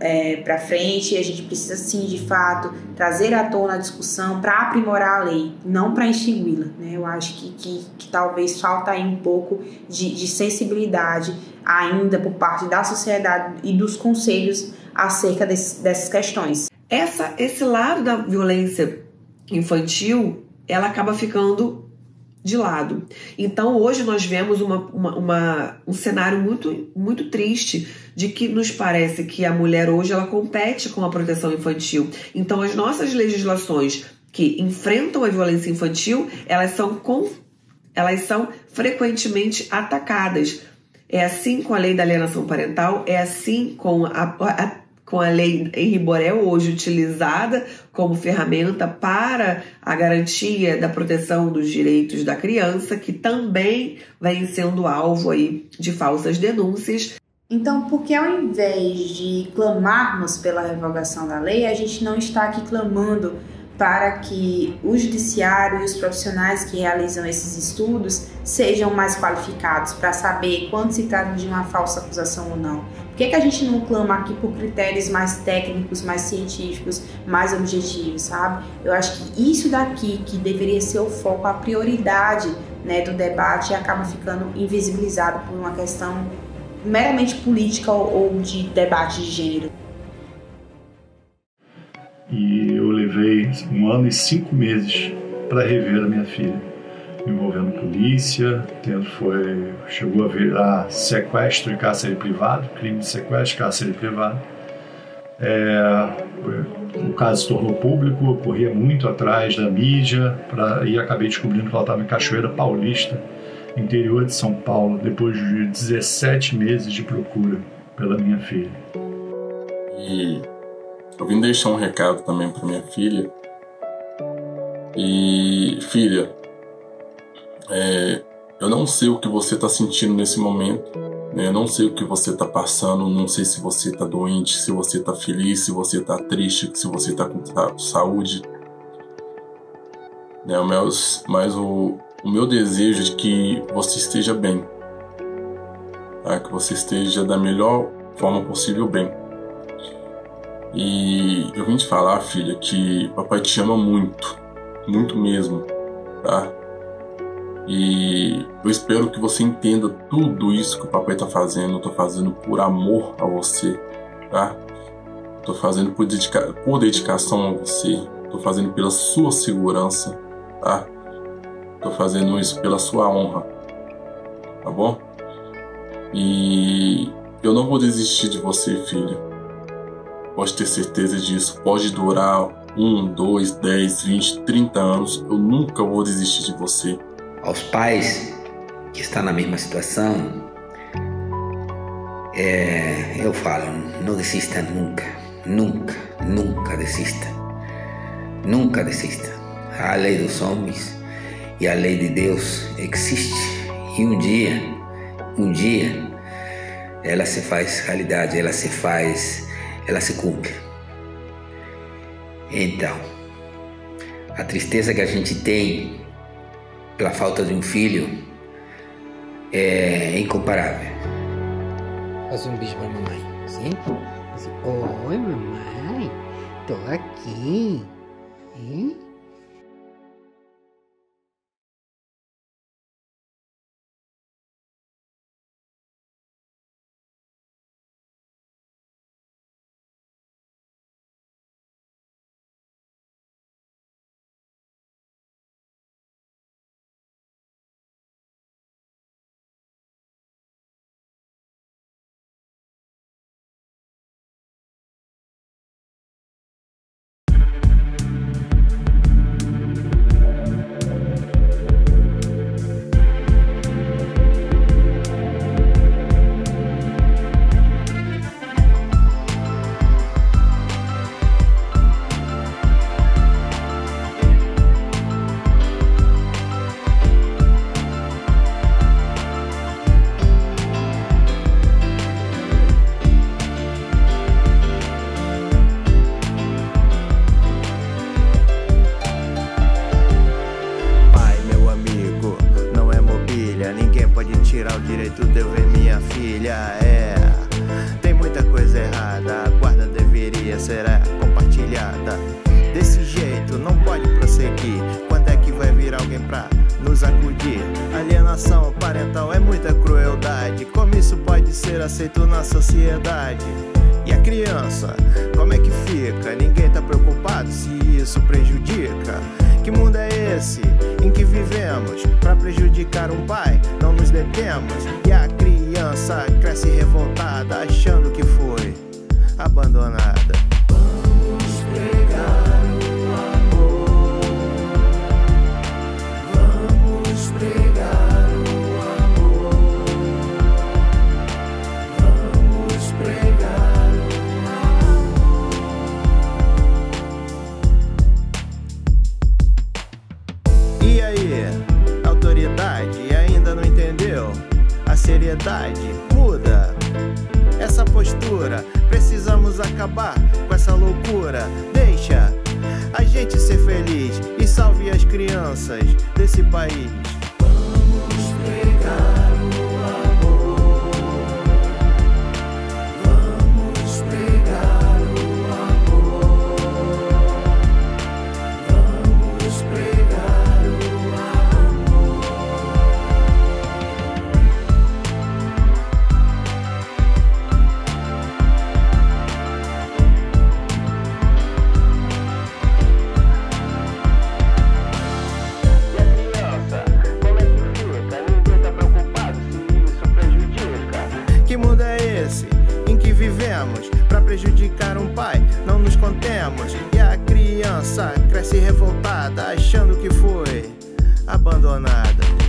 é, para frente, e a gente precisa, sim, de fato, trazer à tona a discussão para aprimorar a lei, não para extingui-la, né? Eu acho que, que, que talvez falta aí um pouco de, de sensibilidade ainda por parte da sociedade e dos conselhos acerca desse, dessas questões. Essa, esse lado da violência infantil, ela acaba ficando de lado. Então, hoje nós vemos uma, uma, uma, um cenário muito, muito triste de que nos parece que a mulher hoje ela compete com a proteção infantil. Então, as nossas legislações que enfrentam a violência infantil, elas são, com, elas são frequentemente atacadas. É assim com a lei da alienação parental, é assim com a, a, com a lei Henri Borel, hoje utilizada como ferramenta para a garantia da proteção dos direitos da criança, que também vem sendo alvo aí de falsas denúncias. Então, por que ao invés de clamarmos pela revogação da lei, a gente não está aqui clamando para que o judiciário e os profissionais que realizam esses estudos sejam mais qualificados para saber quando se trata de uma falsa acusação ou não? Por que, que a gente não clama aqui por critérios mais técnicos, mais científicos, mais objetivos, sabe? Eu acho que isso daqui que deveria ser o foco, a prioridade, né, do debate, acaba ficando invisibilizado por uma questão meramente política ou, ou de debate de gênero. E eu levei um ano e cinco meses para rever a minha filha, me envolvendo polícia, tendo, foi, chegou a virar sequestro e cárcere privado, crime de sequestro e cárcere privado. É, o caso se tornou público, eu corria muito atrás da mídia pra, e acabei descobrindo que ela estava em Cachoeira Paulista, interior de São Paulo, depois de dezessete meses de procura pela minha filha. E eu vim deixar um recado também para minha filha. E, filha, é, eu não sei o que você está sentindo nesse momento, né? Eu não sei o que você está passando, não sei se você está doente, se você está feliz, se você está triste, se você está com saúde. Né? Mas, mas o, o meu desejo é que você esteja bem, tá? Que você esteja da melhor forma possível bem. E eu vim te falar, filha, que papai te ama muito, muito mesmo, tá? E eu espero que você entenda tudo isso que o papai está fazendo. Eu estou fazendo por amor a você, tá? Estou fazendo por, dedica- por dedicação a você. Estou fazendo pela sua segurança, tá? Estou fazendo isso pela sua honra, tá bom? E eu não vou desistir de você, filha. Pode ter certeza disso. Pode durar um, dois, dez, vinte, trinta anos. Eu nunca vou desistir de você. Aos pais que estão na mesma situação, é, eu falo, não desista nunca, nunca, nunca desista, nunca desista. A lei dos homens e a lei de Deus existe, e um dia, um dia, ela se faz realidade, ela se faz, ela se cumpre. Então, a tristeza que a gente tem pela falta de um filho é incomparável. Faz um beijo pra mamãe, sim? Oi, mamãe, tô aqui, hein? Criança cresce revoltada, achando que foi abandonada.